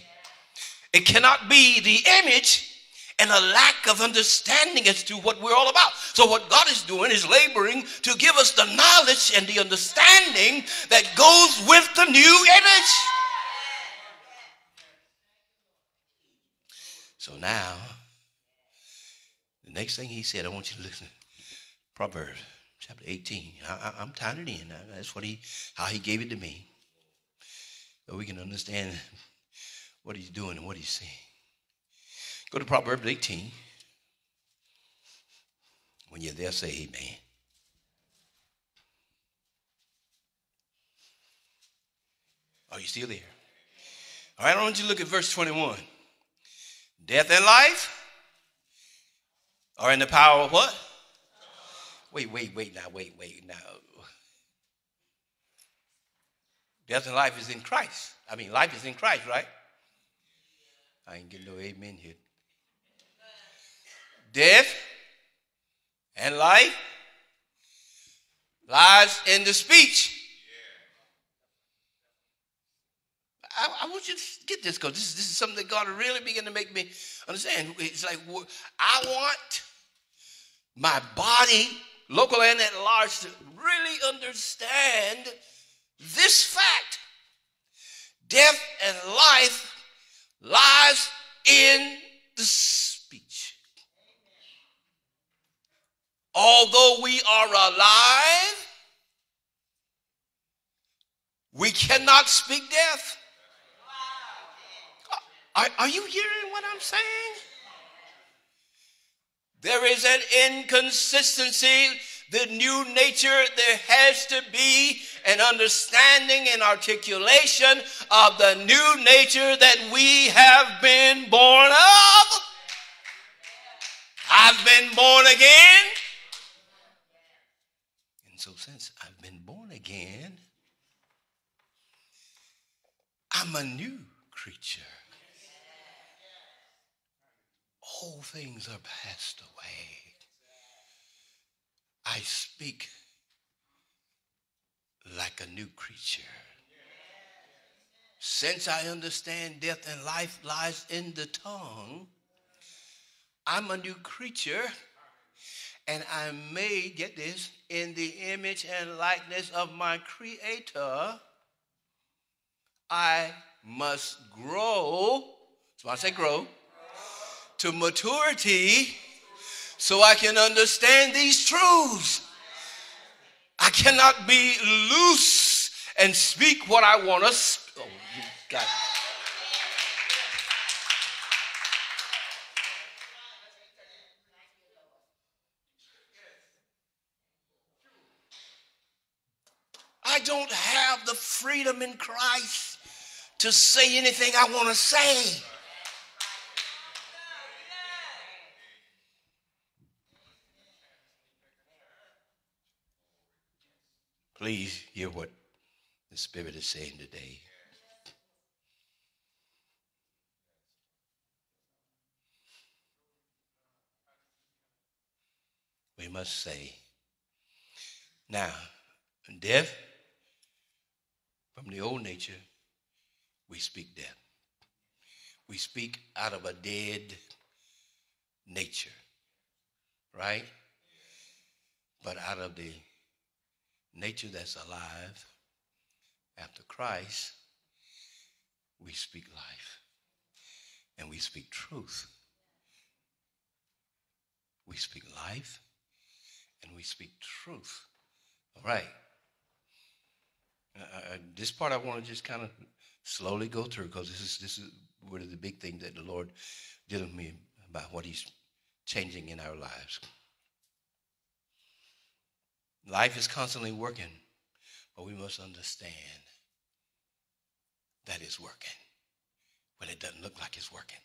It cannot be the image and a lack of understanding as to what we're all about. So what God is doing is laboring to give us the knowledge and the understanding that goes with the new image. So now, the next thing he said, I want you to listen. Proverbs chapter 18. I'm tying it in. That's what how he gave it to me, so we can understand what he's doing and what he's saying. Go to Proverbs 18. When you're there, say amen. Are you still there? All right, I want you to look at verse 21. Death and life are in the power of what? Wait now. Death and life is in Christ. I mean, life is in Christ, right? I ain't getting no amen here. Death and life lies in the speech. I want you to get this, because this is something that God really began to make me understand. It's like, I want my body, local and at large, to really understand this fact. Death and life lies in the speech. Although we are alive, We cannot speak death. Are you hearing what I'm saying? There is an inconsistency. The new nature, there has to be an understanding and articulation of the new nature that we have been born of. I've been born again. And so since I've been born again, I'm a new creature. All things are passed away. I speak like a new creature. Since I understand death and life lies in the tongue, I'm a new creature, and I may get this in the image and likeness of my Creator. I must grow, that's why I say grow, to maturity so I can understand these truths. I cannot be loose and speak what I want to speak. Oh, you got it. I don't have the freedom in Christ to say anything I want to say. Please hear what the Spirit is saying today. We must say, now, death, from the old nature, we speak death. We speak out of a dead nature, right? But out of the nature that's alive after Christ, we speak life and we speak truth. We speak life and we speak truth. All right. This part I want to just kind of slowly go through, because this is one of the big things that the Lord did with me about what He's changing in our lives. Life is constantly working, but we must understand that it's working when it doesn't look like it's working,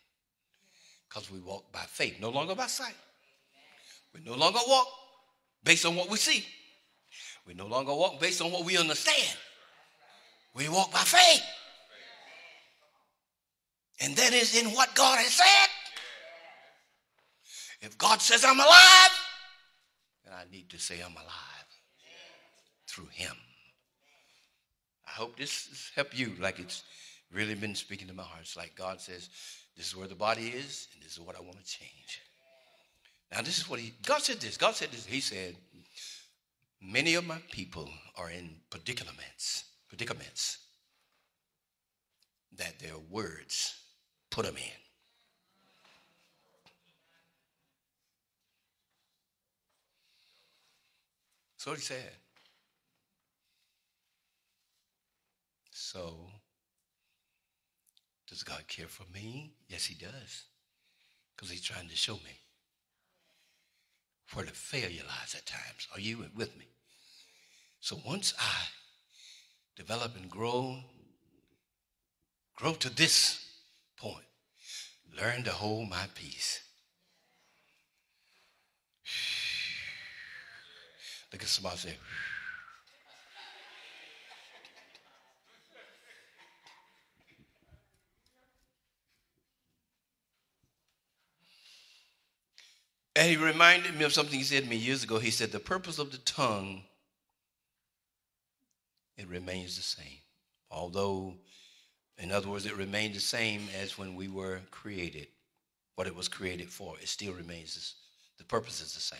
because we walk by faith, no longer by sight. We no longer walk based on what we see. We no longer walk based on what we understand. We walk by faith. And that is in what God has said. If God says I'm alive, and I need to say I'm alive through Him. I hope this helps you, like it's really been speaking to my heart. It's like God says, this is where the body is, and this is what I want to change. Now this is what God said this. God said this. He said, many of my people are in predicaments that their words put them in. So He said. So, does God care for me? Yes, He does. Because He's trying to show me where the failure lies at times. Are you with me? So once I develop and grow to this point, learn to hold my peace. Look at somebody say, and he reminded me of something he said to me years ago. He said, the purpose of the tongue, it remains the same. Although, in other words, it remained the same as when we were created. What it was created for, it still remains, the purpose is the same.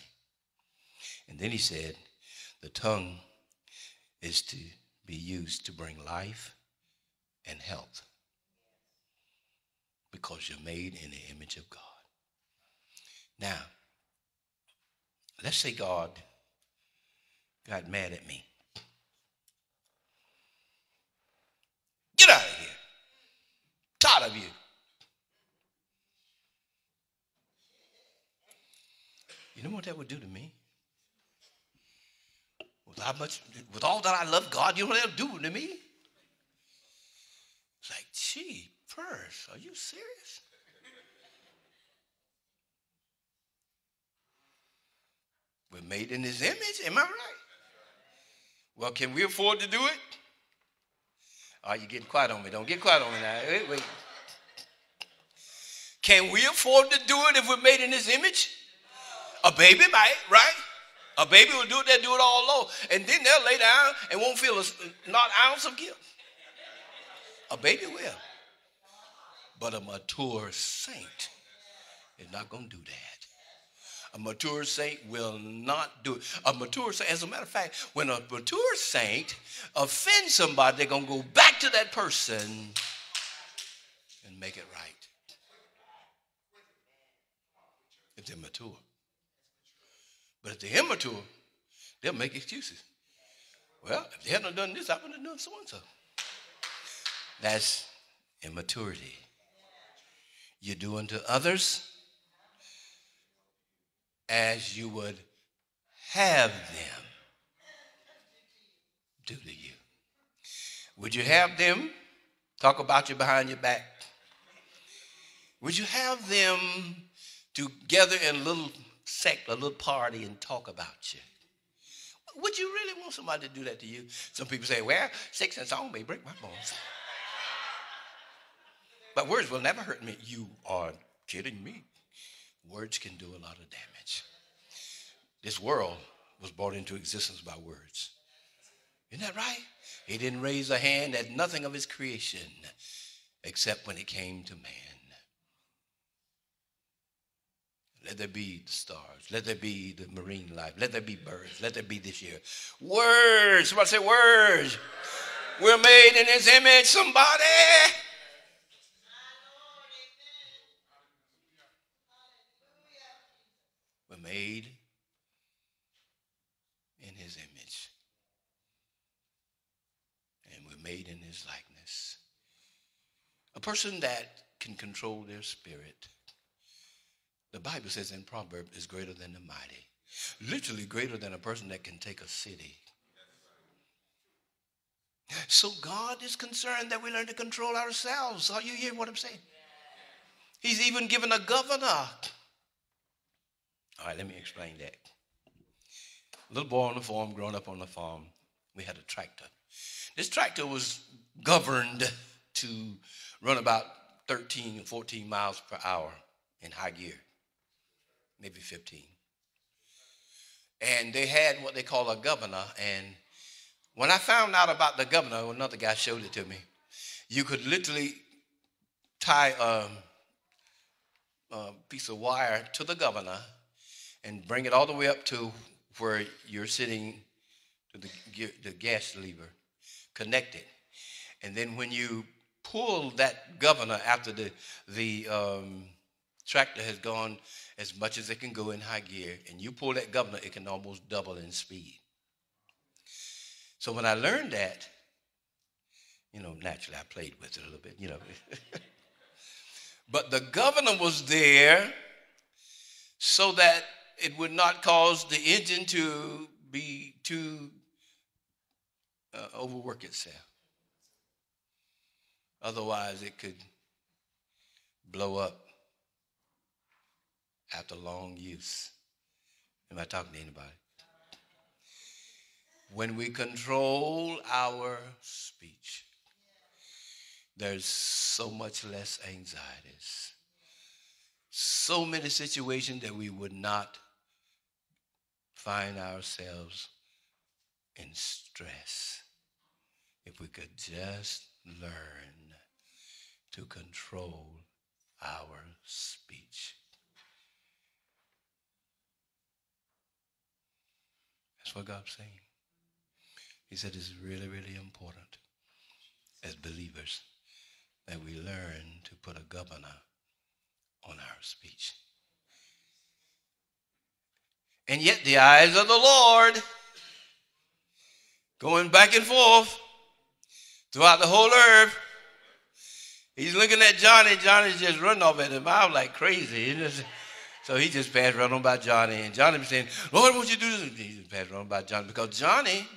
And then he said, the tongue is to be used to bring life and health, because you're made in the image of God. Now, let's say God got mad at me. of you. You know what that would do to me? With all that I love God, you know what that would do to me? It's like, gee, purse, are you serious? We're made in his image, am I right? Well, can we afford to do it? Oh, you're getting quiet on me. Don't get quiet on me now. Wait, wait. Can we afford to do it if we're made in his image? A baby might, right? A baby will do it, they'll do it all low. And then they'll lay down and won't feel not an ounce of guilt. A baby will. But a mature saint is not going to do that. A mature saint will not do it. A mature saint, as a matter of fact, when a mature saint offends somebody, they're going to go back to that person and make it right. If they're mature. But if they're immature, they'll make excuses. Well, if they hadn't done this, I wouldn't have done so-and-so. That's immaturity. You do unto others as you would have them do to you. Would you have them talk about you behind your back? Would you have them together in little sect, a little party, and talk about you? Would you really want somebody to do that to you? Some people say, well, sex and song may break my bones, but words will never hurt me. You are kidding me. Words can do a lot of damage. This world was brought into existence by words. Isn't that right? He didn't raise a hand at nothing of his creation except when it came to man. Let there be the stars. Let there be the marine life. Let there be birds. Let there be this year. Words. Somebody say words. We're made in his image. Somebody. We're made in his image. And we're made in his likeness. A person that can control their spirit, the Bible says in Proverbs, is greater than the mighty. Literally greater than a person that can take a city. So God is concerned that we learn to control ourselves. Are you hearing what I'm saying? He's even given a governor. All right, let me explain that. A little boy on the farm, growing up on the farm, we had a tractor. This tractor was governed to run about 13 or 14 miles per hour in high gear. Maybe 15. And they had what they call a governor. And when I found out about the governor, another guy showed it to me. You could literally tie a piece of wire to the governor and bring it all the way up to where you're sitting to the gas lever, connect it. And then when you pull that governor after the tractor has gone as much as it can go in high gear, and you pull that governor, it can almost double in speed. So when I learned that, you know, naturally I played with it a little bit, you know. But the governor was there so that it would not cause the engine to be too overwork itself. Otherwise it could blow up after long use. Am I talking to anybody? When we control our speech, there's so much less anxieties. So many situations that we would not find ourselves in stress if we could just learn to control our speech. That's what God's saying. He said it's really, really important as believers that we learn to put a governor on our speech. And yet the eyes of the Lord, going back and forth throughout the whole earth, He's looking at Johnny. Johnny's just running off at him. I was like crazy. So he just passed right on by Johnny. And Johnny was saying, Lord, won't you do this? He just passed right on by Johnny because Johnny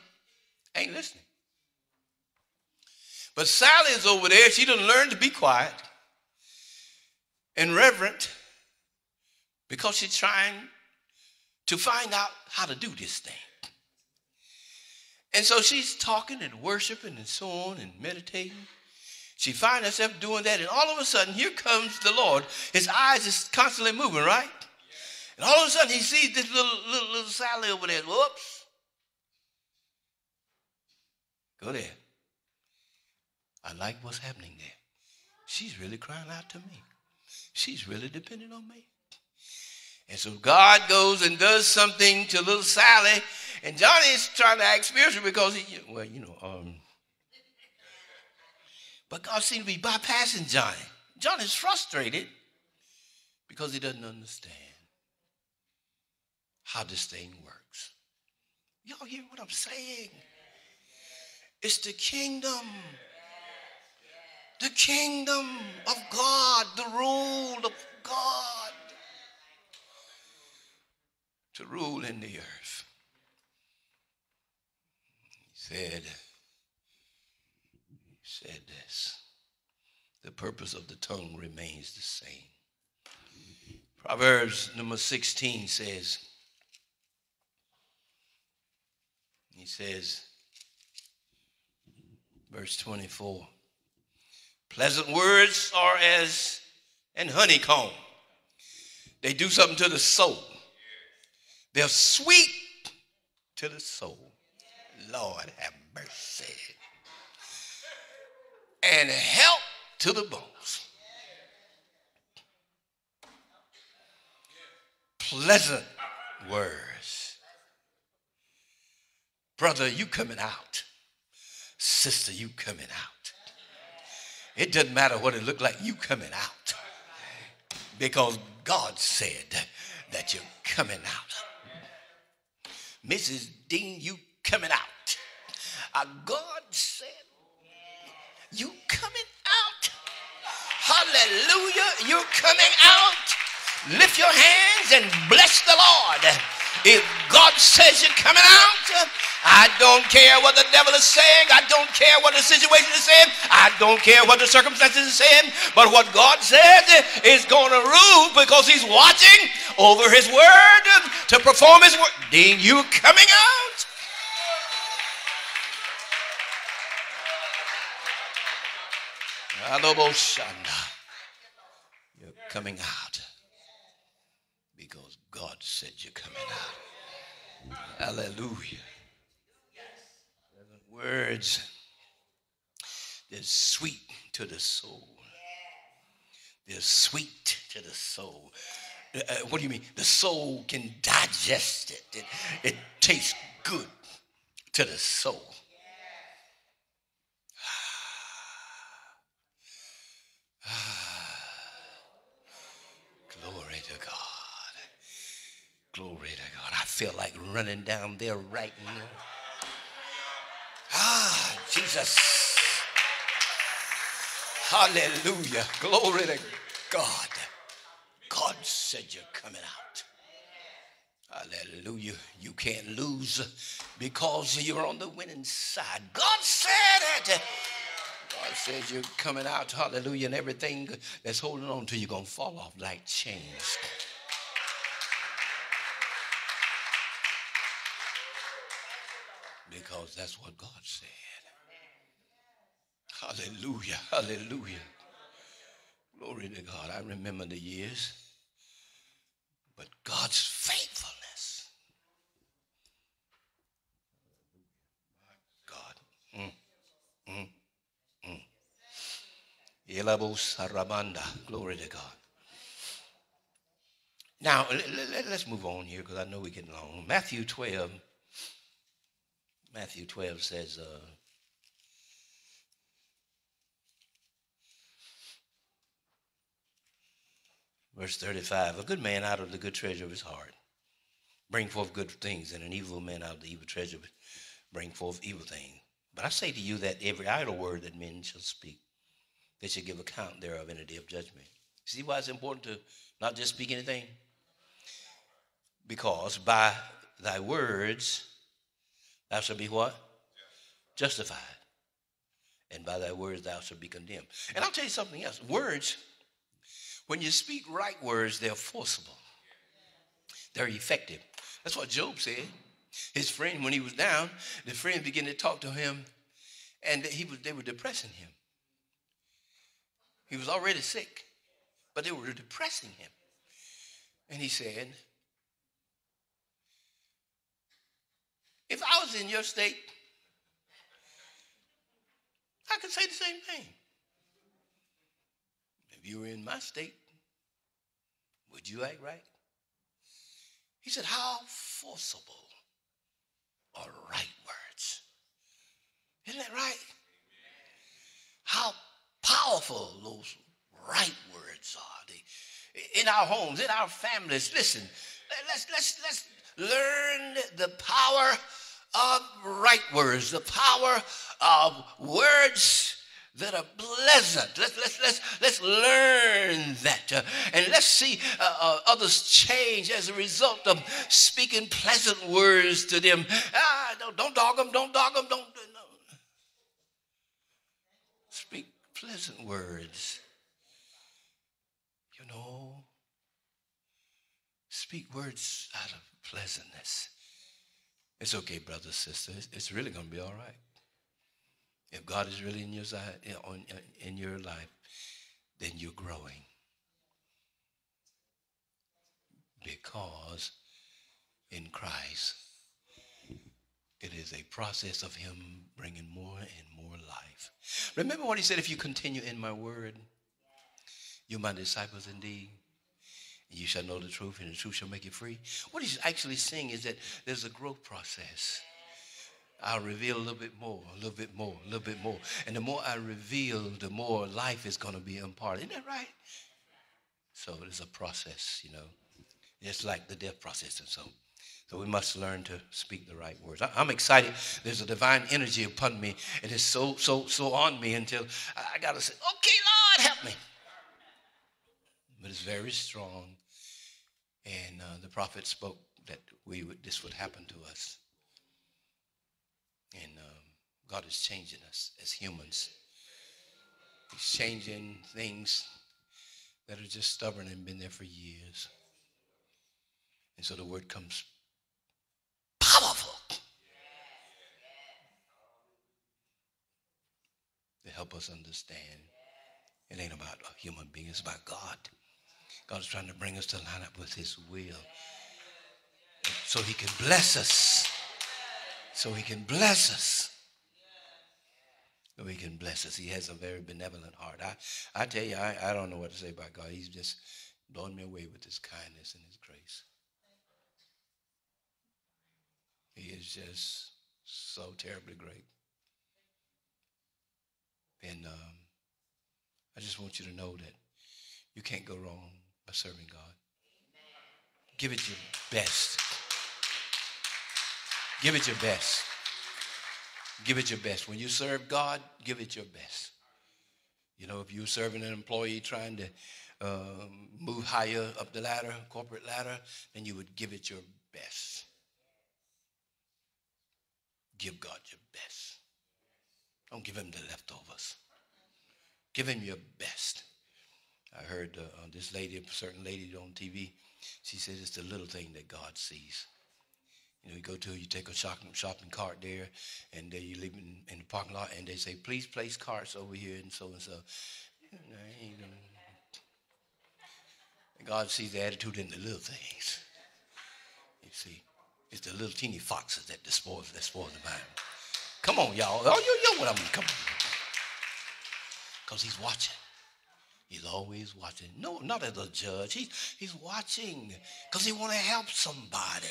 ain't listening. But Sally's over there. She done learned to be quiet and reverent because she's trying to find out how to do this thing. And so she's talking and worshiping and so on and meditating. She finds herself doing that, and all of a sudden, here comes the Lord. His eyes is constantly moving, right? Yeah. And all of a sudden, he sees this little Sally over there. Whoops. Go there. I like what's happening there. She's really crying out to me. She's really depending on me. And so God goes and does something to little Sally, and Johnny's trying to act spiritual because he, well, you know, but God seems to be bypassing Johnny. Johnny's frustrated because he doesn't understand how this thing works. Y'all hear what I'm saying? It's the kingdom. The kingdom of God. The rule of God. To rule in the earth. He said... said this, the purpose of the tongue remains the same. Proverbs number 16 says, he says, verse 24, pleasant words are as an honeycomb. They do something to the soul. They're sweet to the soul. Lord have mercy. And help to the bones. Pleasant words. Brother, you coming out. Sister, you coming out. It doesn't matter what it looked like, you coming out. Because God said that you're coming out. Mrs. Dean, you coming out. God said you coming out. Hallelujah. You're coming out. Lift your hands and bless the Lord. If God says you're coming out, I don't care what the devil is saying. I don't care what the situation is saying. I don't care what the circumstances is saying. But what God said is going to rule because he's watching over his word to perform his word. Dean, you're coming out. You're coming out because God said you're coming out. Hallelujah. Words, they're sweet to the soul. They're sweet to the soul. What do you mean? The soul can digest it. It tastes good to the soul. Glory to God. Glory to God. I feel like running down there right now. Ah, Jesus. Hallelujah. Glory to God. God said you're coming out. Hallelujah. You can't lose because you're on the winning side. God said it. God says you're coming out, hallelujah, and everything that's holding on to you going to fall off like chains. Because that's what God said. Hallelujah, hallelujah. Glory to God. I remember the years, but God's faithfulness. God. Glory to God. Now, let's move on here because I know we're getting long. Matthew 12. Matthew 12 says, verse 35, a good man out of the good treasure of his heart bring forth good things, and an evil man out of the evil treasure bring forth evil things. But I say to you that every idle word that men shall speak, They should give account thereof in the day of judgment. See why it's important to not just speak anything? Because by thy words thou shalt be what? Justified. And by thy words thou shalt be condemned. And I'll tell you something else. Words, when you speak right words, they're forcible. They're effective. That's what Job said. His friend, when he was down, the friend began to talk to him, and they were depressing him. He was already sick, but they were depressing him. And he said, if I was in your state, I could say the same thing. If you were in my state, would you act right? He said, how forcible are right words? Isn't that right? Amen. How powerful those right words are. In our homes, in our families. Listen, let's learn the power of right words, the power of words that are pleasant. Let's learn that, and let's see others change as a result of speaking pleasant words to them. Don't dog them. Don't dog them. Don't. No. Speak pleasant words. You know, speak words out of pleasantness. It's okay, brothers, sisters. It's really going to be all right. If God is really in your side, in your life, then you're growing. Because in Christ, it is a process of him bringing more and more life. Remember what he said, if you continue in my word, you're my disciples indeed. You shall know the truth, and the truth shall make you free. What he's actually saying is that there's a growth process. I'll reveal a little bit more, a little bit more, a little bit more. And the more I reveal, the more life is going to be imparted. Isn't that right? So it's a process, you know. It's like the death process and so we must learn to speak the right words. I'm excited. There's a divine energy upon me. It is so on me until I got to say, okay, Lord, help me. But it's very strong. And the prophet spoke that this would happen to us. And God is changing us as humans. He's changing things that are just stubborn and been there for years. And so the word comes powerful to help us understand. It ain't about a human being. It's about God. God is trying to bring us to line up with his will so he can bless us. So he can bless us. So he can bless us. He has a very benevolent heart. I tell you, I don't know what to say about God. He's just blowing me away with his kindness and his grace. He is just so terribly great. And I just want you to know that you can't go wrong by serving God. Amen. Give it your best. Give it your best. Give it your best. When you serve God, give it your best. You know, if you're serving an employee trying to move higher up the ladder, corporate ladder, then you would give it your best. Give God your best. Don't give him the leftovers. Give him your best. I heard this lady, a certain lady on TV, she says it's the little thing that God sees. You know, you go to, you take a shopping cart there, and then you leave it in the parking lot, and they say, please place carts over here, and so. And God sees the attitude in the little things. You see, it's the little teeny foxes that despoil the vine. Come on, y'all. Oh, you know what I mean. Come on. Because he's watching. He's always watching. No, not as a judge. He's watching because he want to help somebody.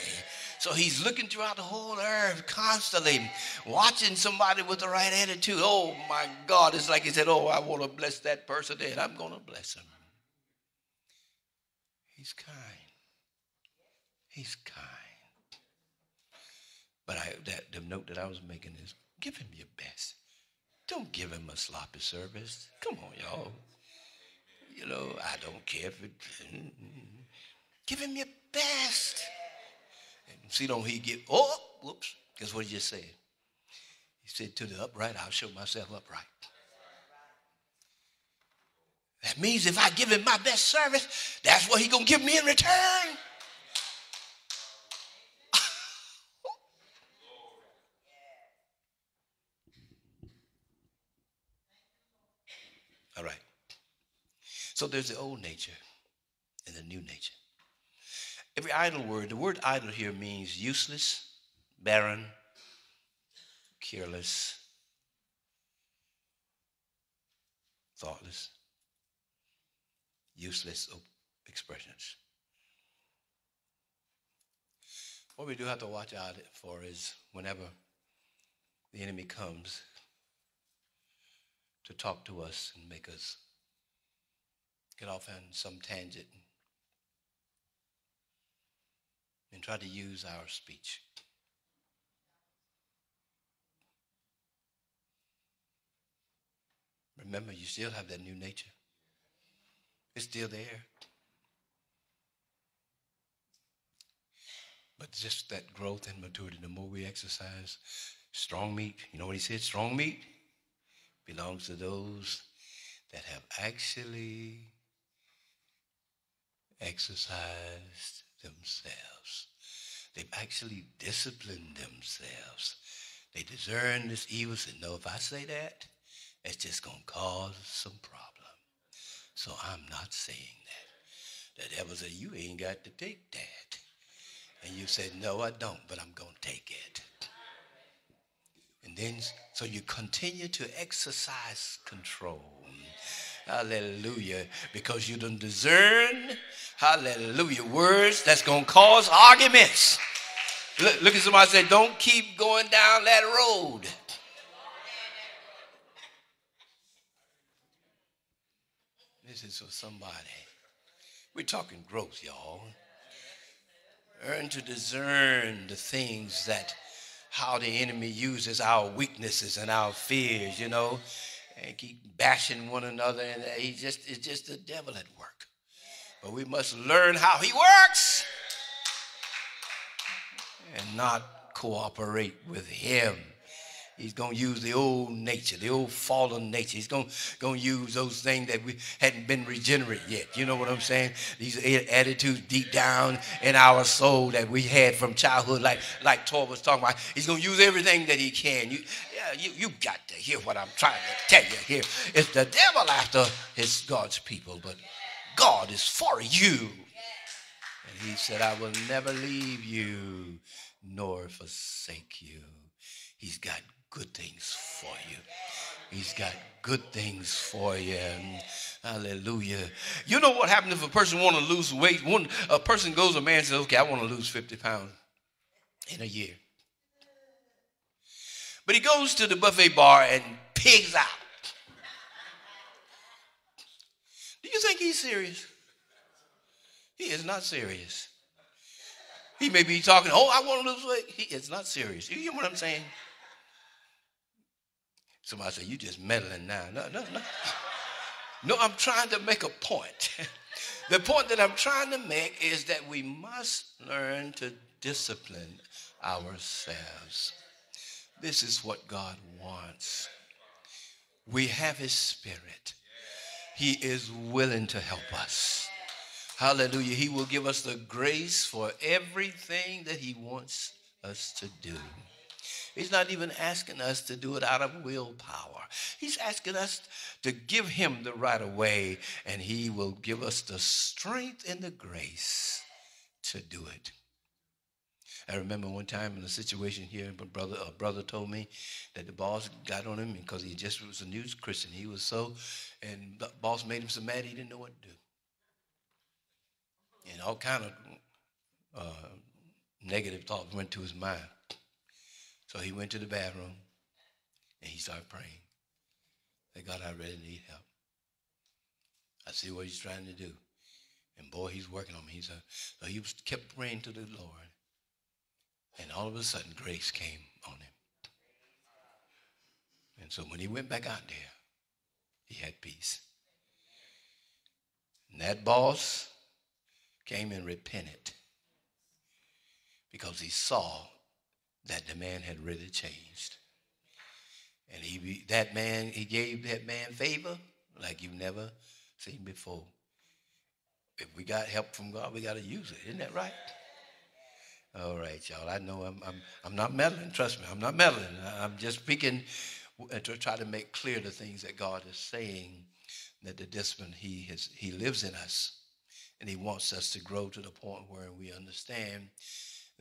So he's looking throughout the whole earth constantly, watching somebody with the right attitude. Oh, my God. It's like he said, oh, I want to bless that person there, and I'm going to bless him. He's kind. He's kind. But the note that I was making is, give him your best. Don't give him a sloppy service. Come on, y'all. You know, I don't care if it... Give him your best. And see, don't he get... Oh, whoops. Guess what he just said? He said, to the upright, I'll show myself upright. That means if I give him my best service, that's what he's going to give me in return. All right. So there's the old nature and the new nature. Every idle word, the word idle here means useless, barren, careless, thoughtless, useless expressions. What we do have to watch out for is whenever the enemy comes to talk to us and make us get off on some tangent and try to use our speech. Remember, you still have that new nature. It's still there. But just that growth and maturity, the more we exercise, strong meat, you know what he said? Strong meat belongs to those that have actually exercised themselves. They've actually disciplined themselves. They discern this evil and say, no, if I say that, it's just going to cause some problem. So I'm not saying that. The devil said, you ain't got to take that. And you said, no, I don't, but I'm going to take it. And then, so you continue to exercise control. Hallelujah. Because you don't discern, hallelujah, words that's going to cause arguments. Look at somebody and say, don't keep going down that road. This is for somebody. We're talking growth, y'all. Learn to discern the things that how the enemy uses our weaknesses and our fears, you know, and keep bashing one another. And it's just the devil at work. But we must learn how he works and not cooperate with him. He's going to use the old nature, the old fallen nature. He's going to use those things that we hadn't been regenerate yet. You know what I'm saying? These attitudes deep down in our soul that we had from childhood, like Tor was talking about. He's going to use everything that he can. You got to hear what I'm trying to tell you here. It's the devil after his God's people, but God is for you. And he said, I will never leave you nor forsake you. He's got good things for you. He's got good things for you. Hallelujah. You know what happens if a person wants to lose weight? A person goes, a man says, okay, I want to lose 50 pounds in a year. But he goes to the buffet bar and pigs out. Do you think he's serious? He is not serious. He may be talking, oh, I want to lose weight. He is not serious. You hear what I'm saying? Somebody say, you just meddling now. No. No, I'm trying to make a point. The point that I'm trying to make is that we must learn to discipline ourselves. This is what God wants. We have his spirit. He is willing to help us. Hallelujah. He will give us the grace for everything that he wants us to do. He's not even asking us to do it out of willpower. He's asking us to give him the right of way, and he will give us the strength and the grace to do it. I remember one time in a situation here, a brother told me that the boss got on him because he just was a new Christian. He was so, and the boss made him so mad he didn't know what to do. And all kind of negative thoughts went to his mind. So he went to the bathroom, and he started praying. Say, God, I really need help. I see what he's trying to do. And, boy, he's working on me. So he kept praying to the Lord. And all of a sudden, grace came on him. And so when he went back out there, he had peace. And that boss came and repented because he saw that the man had really changed. And he gave that man favor like you've never seen before. If we got help from God, we got to use it. Isn't that right? All right, y'all. I know I'm not meddling. Trust me, I'm not meddling. I'm just speaking to try to make clear the things that God is saying, that the discipline he lives in us, and he wants us to grow to the point where we understand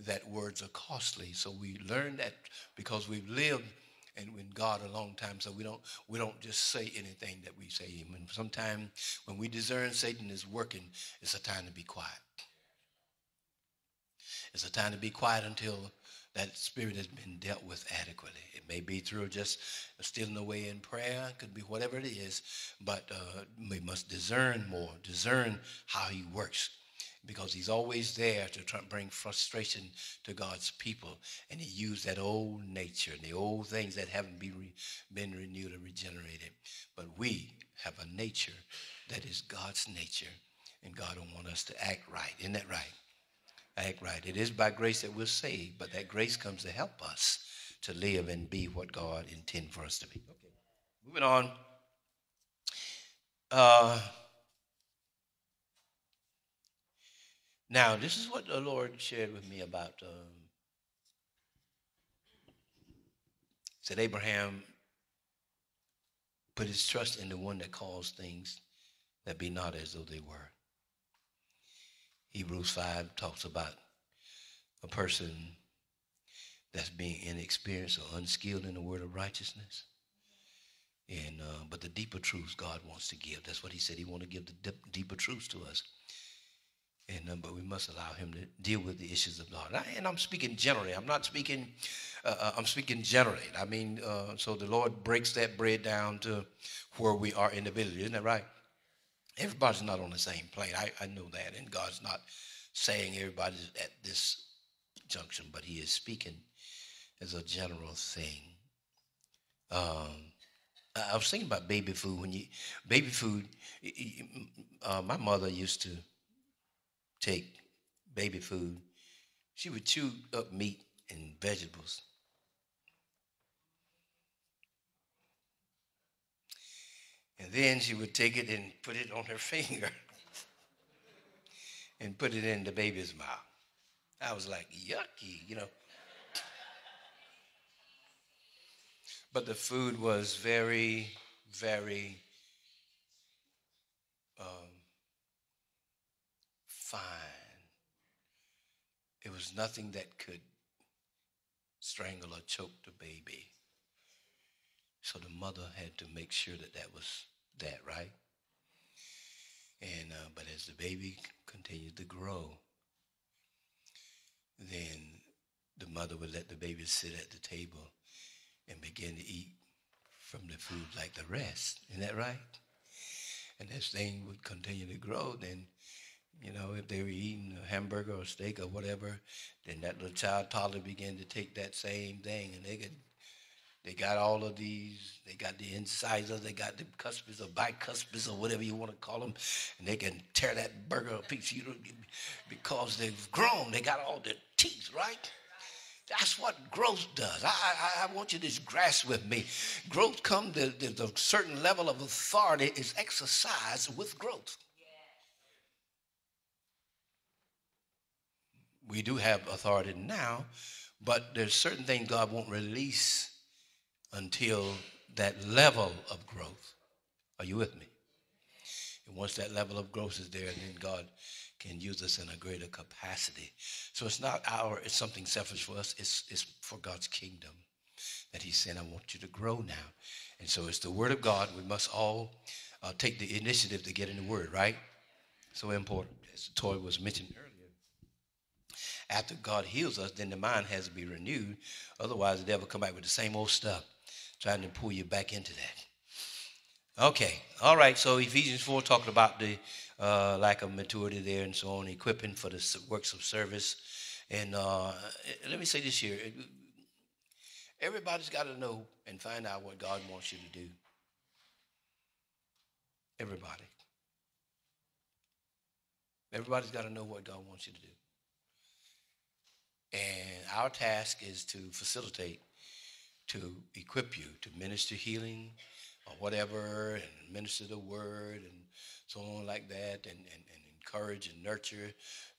that words are costly. So we learn that because we've lived and with God a long time, so we don't just say anything that we say. And sometimes when we discern Satan is working, it's a time to be quiet. It's a time to be quiet until that spirit has been dealt with adequately. It may be through just stealing away in prayer. It could be whatever it is, but we must discern more, discern how he works, because he's always there to try and bring frustration to God's people. And he used that old nature and the old things that haven't been renewed or regenerated. But we have a nature that is God's nature, and God don't want us to act right. Isn't that right? Act right. It is by grace that we're saved, but that grace comes to help us to live and be what God intends for us to be. Okay. Moving on. Now, this is what the Lord shared with me about. Said Abraham put his trust in the one that calls things that be not as though they were. Hebrews 5 talks about a person that's being inexperienced or unskilled in the word of righteousness. And but the deeper truths God wants to give. That's what he said. He wants to give the deeper truths to us. And but we must allow him to deal with the issues of God. And I'm speaking generally. I'm not speaking, I'm speaking generally. I mean, so the Lord breaks that bread down to where we are individually. Isn't that right? Everybody's not on the same plane. I know that. And God's not saying everybody's at this junction, but he is speaking as a general thing. I was thinking about baby food. Baby food, my mother used to take baby food. She would chew up meat and vegetables. And then she would take it and put it on her finger and put it in the baby's mouth. I was like, yucky, you know. But the food was very, very fine. It was nothing that could strangle or choke the baby. So the mother had to make sure that that was that, right? And but as the baby continued to grow, then the mother would let the baby sit at the table and begin to eat from the food like the rest. Isn't that right? And as thing would continue to grow, then, you know, if they were eating a hamburger or steak or whatever, then that little toddler began to take that same thing, and they got all of these. They got the incisors. They got the cuspids or bicuspids or whatever you want to call them. And they can tear that burger or pizza, you know, because they've grown. They got all their teeth, right? That's what growth does. I want you to grasp with me. Growth comes, the certain level of authority is exercised with growth. We do have authority now, but there's certain things God won't release until that level of growth. Are you with me? And once that level of growth is there, then God can use us in a greater capacity. So it's not it's something selfish for us. It's for God's kingdom that he's saying, I want you to grow now. And so it's the word of God. We must all take the initiative to get in the word, right? So important. As Toy was mentioned earlier, after God heals us, then the mind has to be renewed. Otherwise, the devil come back with the same old stuff, trying to pull you back into that. Okay. All right. So Ephesians 4 talked about the lack of maturity there and so on, equipping for the works of service. And let me say this here. Everybody's got to know and find out what God wants you to do. Everybody. Everybody's got to know what God wants you to do. And our task is to facilitate, to equip you, to minister healing or whatever, and minister the word and so on like that, and encourage and nurture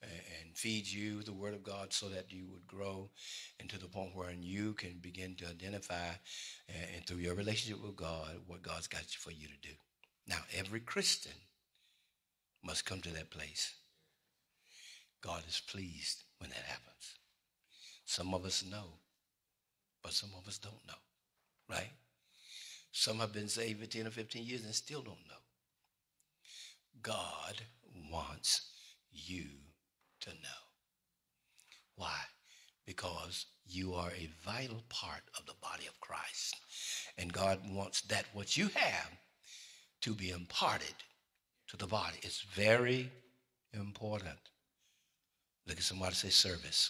and feed you with the word of God so that you would grow, and to the point where you can begin to identify and through your relationship with God, what God's got for you to do. Now, every Christian must come to that place. God is pleased when that happens. Some of us know, but some of us don't know, right? Some have been saved for 10 or 15 years and still don't know. God wants you to know. Why? Because you are a vital part of the body of Christ. And God wants that what you have to be imparted to the body. It's very important. Look at somebody, say service.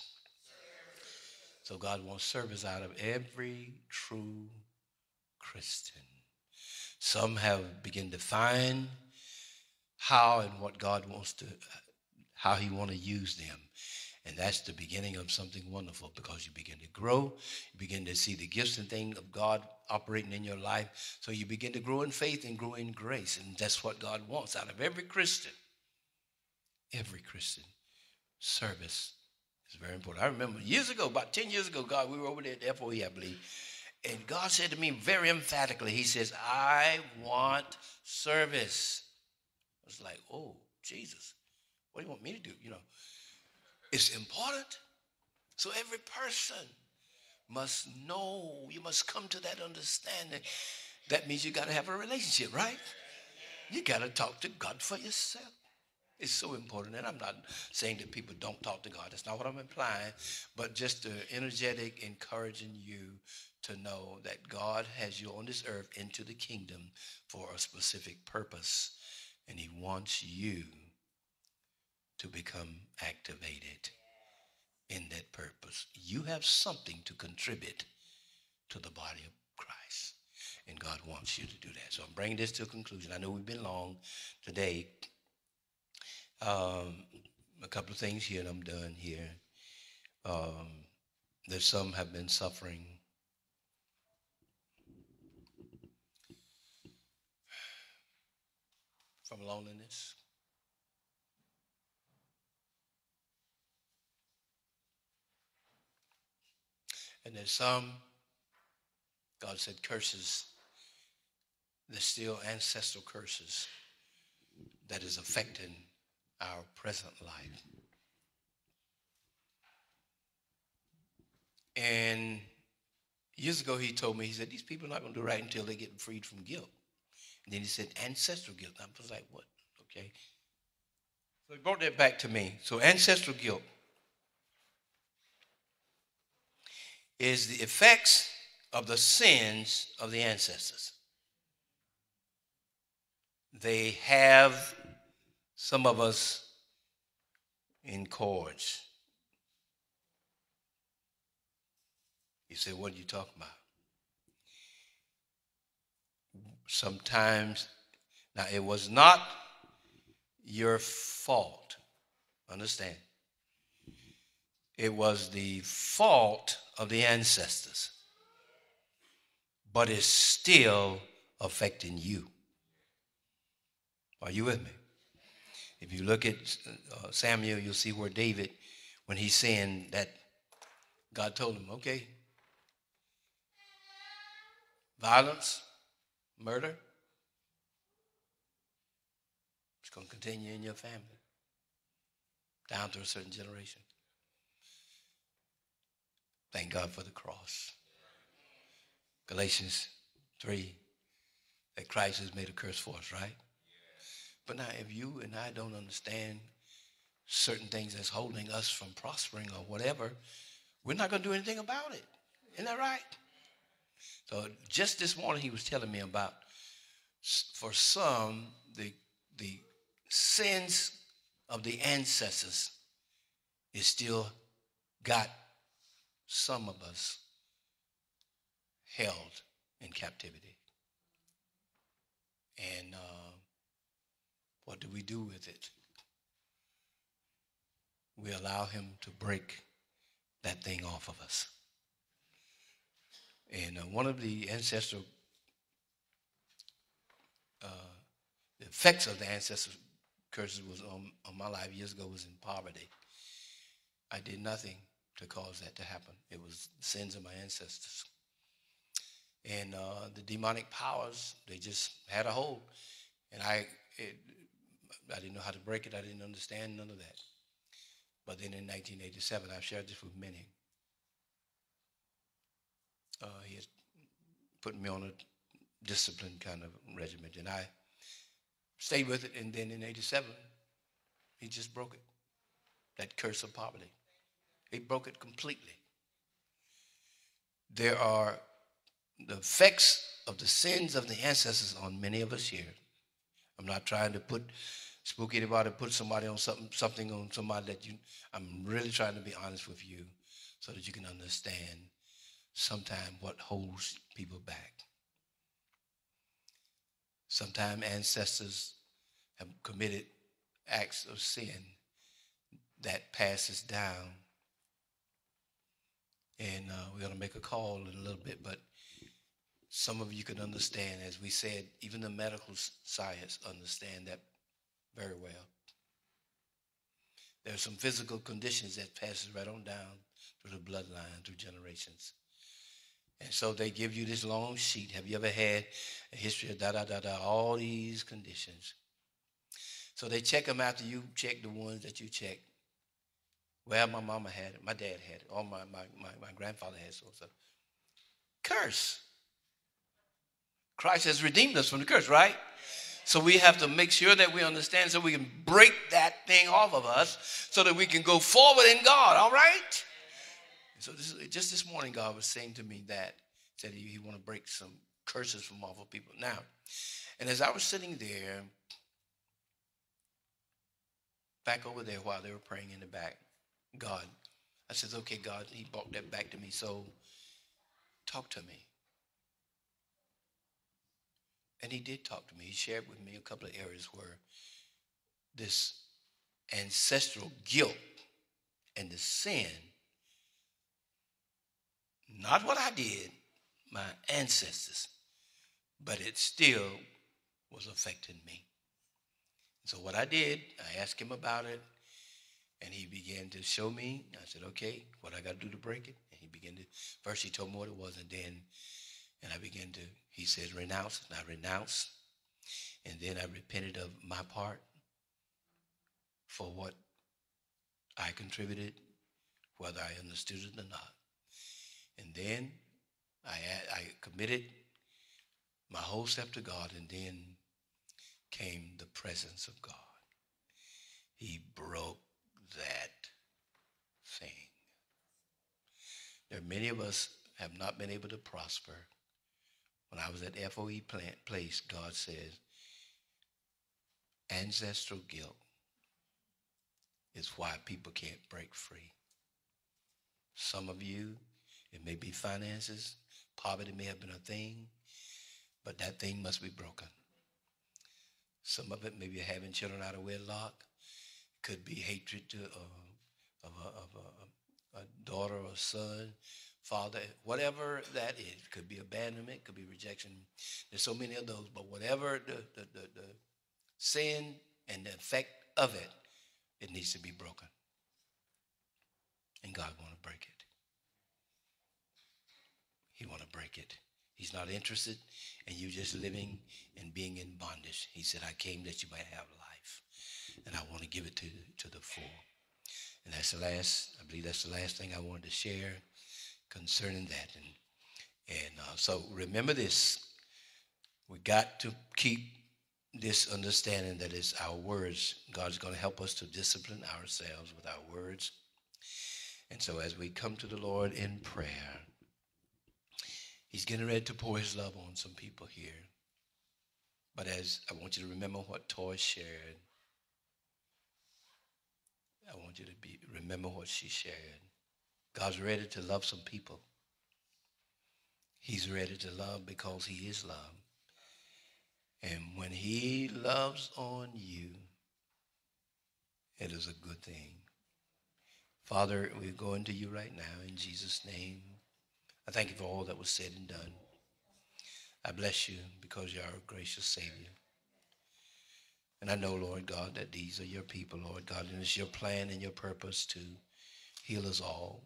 So God wants service out of every true Christian. Some have begun to find how and what God wants to, how he wants to use them. And that's the beginning of something wonderful, because you begin to grow, you begin to see the gifts and things of God operating in your life. So you begin to grow in faith and grow in grace. And that's what God wants out of every Christian. Every Christian. Service is very important. I remember years ago, about 10 years ago, God, we were over there at the FOE, I believe. And God said to me very emphatically, he says, I want service. I was like, oh, Jesus, what do you want me to do? You know, it's important. So every person must know. You must come to that understanding. That means you got to have a relationship, right? You got to talk to God for yourself. It's so important. And I'm not saying that people don't talk to God. That's not what I'm implying. But just the energetic, encouraging you to know that God has you on this earth into the kingdom for a specific purpose. And he wants you to become activated in that purpose. You have something to contribute to the body of Christ, and God wants you to do that. So I'm bringing this to a conclusion. I know we've been long today. A couple of things here, and I'm done here. There's some have been suffering. From loneliness. And there's some, God said, curses. There's still ancestral curses that is affecting our present life. And years ago he told me, he said, these people are not going to do right until they get freed from guilt. And then he said, ancestral guilt. And I was like, what? Okay. So he brought that back to me. So ancestral guilt is the effects of the sins of the ancestors. They have some of us in cords. You say, what are you talking about? Sometimes, now it was not your fault, understand. It was the fault of the ancestors, but it's still affecting you. Are you with me? If you look at Samuel, you'll see where David, when he's saying that, God told him, okay, violence, murder, it's going to continue in your family down through a certain generation. Thank God for the cross. Galatians 3, that Christ has made a curse for us, right? But now if you and I don't understand certain things that's holding us from prospering or whatever, we're not going to do anything about it. Isn't that right? So just this morning he was telling me about, for some, the sins of the ancestors is still got some of us held in captivity. And what do we do with it? We allow him to break that thing off of us. And one of the ancestral, the effects of the ancestral curses was on my life years ago was in poverty. I did nothing to cause that to happen. It was the sins of my ancestors. And the demonic powers, they just had a hold. And I didn't know how to break it. I didn't understand none of that. But then in 1987, I've shared this with many. He had put me on a discipline kind of regimen. And I stayed with it. And then in 87, he just broke it. That curse of poverty. He broke it completely. There are the effects of the sins of the ancestors on many of us here. I'm not trying to spook anybody, put somebody on something on somebody that you, I'm really trying to be honest with you so that you can understand sometimes what holds people back. Sometimes ancestors have committed acts of sin that passes down. And we're going to make a call in a little bit, but some of you can understand, as we said, even the medical science understand that very well. There are some physical conditions that passes right on down through the bloodline, through generations. And so they give you this long sheet. Have you ever had a history of da-da-da-da, all these conditions? So they check them after you check the ones that you check. Well, my mama had it, my dad had it, or my grandfather had it, so stuff. Curse. Christ has redeemed us from the curse, right? So we have to make sure that we understand so we can break that thing off of us so that we can go forward in God, all right? And so just this morning, God was saying to me that, said he want to break some curses from off of people. Now, and as I was sitting there, back over there while they were praying in the back, God, I said, okay, God, he brought that back to me, so talk to me. And he did talk to me. He shared with me a couple of areas where this ancestral guilt and the sin, not what I did, my ancestors, but it still was affecting me. So what I did, I asked him about it, and he began to show me. I said, okay, what I got to do to break it? And he began to, first he told me what it was, and then, and I began to, he said, renounce, and I renounced. And then I repented of my part for what I contributed, whether I understood it or not. And then I committed my whole self to God, and then came the presence of God. He broke that thing. There are many of us have not been able to prosper. When I was at FOE place, God says, ancestral guilt is why people can't break free. Some of you, it may be finances, poverty may have been a thing, but that thing must be broken. Some of it may be having children out of wedlock. It could be hatred to, of a daughter or son, father, whatever that is. It could be abandonment, it could be rejection. There's so many of those, but whatever the sin and the effect of it, it needs to be broken. And God wants to break it. He wants to break it. He's not interested in you just living and being in bondage. He said, I came that you might have life, and I want to give it to the full. And that's the last, I believe that's the last thing I wanted to share concerning that. And so remember this. We got to keep this understanding that it's our words. God's going to help us to discipline ourselves with our words. And so as we come to the Lord in prayer, he's getting ready to pour his love on some people here. But as I want you to remember what Toy shared, I want you to remember what she shared. God's ready to love some people. He's ready to love because he is love. And when he loves on you, it is a good thing. Father, we're going to you right now in Jesus' name. I thank you for all that was said and done. I bless you because you are a gracious Savior. And I know, Lord God, that these are your people, Lord God, and it's your plan and your purpose to heal us all.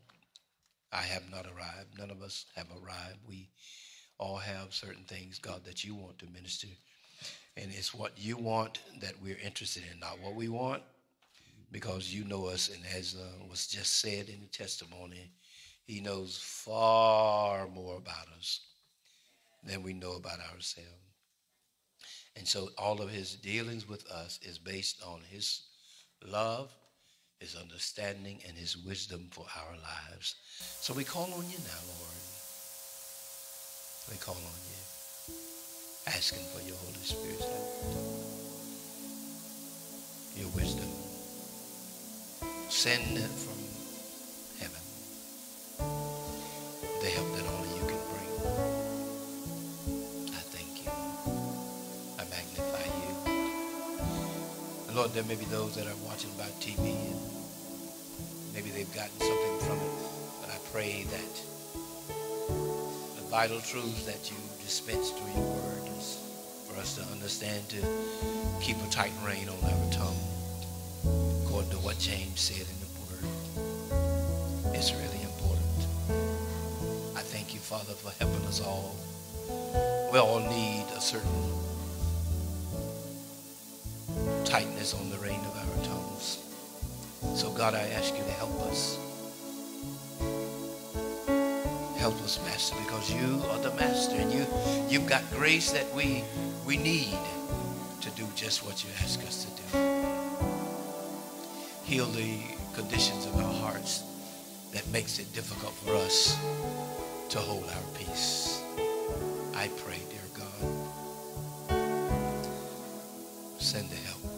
I have not arrived. None of us have arrived. We all have certain things, God, that you want to minister. And it's what you want that we're interested in, not what we want, because you know us. And as was just said in the testimony, he knows far more about us than we know about ourselves. And so all of his dealings with us is based on his love, his understanding, and his wisdom for our lives. So we call on you now, Lord. We call on you, asking for your Holy Spirit's help, your wisdom. Send it from heaven, the help that only you can bring. I thank you. I magnify you. Lord, there may be those that are watching by TV and maybe they've gotten something from it, but I pray that the vital truths that you dispense through your word is for us to understand, to keep a tight rein on our tongue. According to what James said in the word, it's really important. I thank you, Father, for helping us all. We all need a certain tightness on the rein of our tongues. So, God, I ask you to help us. Help us, Master, because you are the Master, and you've got grace that we need to do just what you ask us to do. Heal the conditions of our hearts that makes it difficult for us to hold our peace. I pray, dear God, send the help.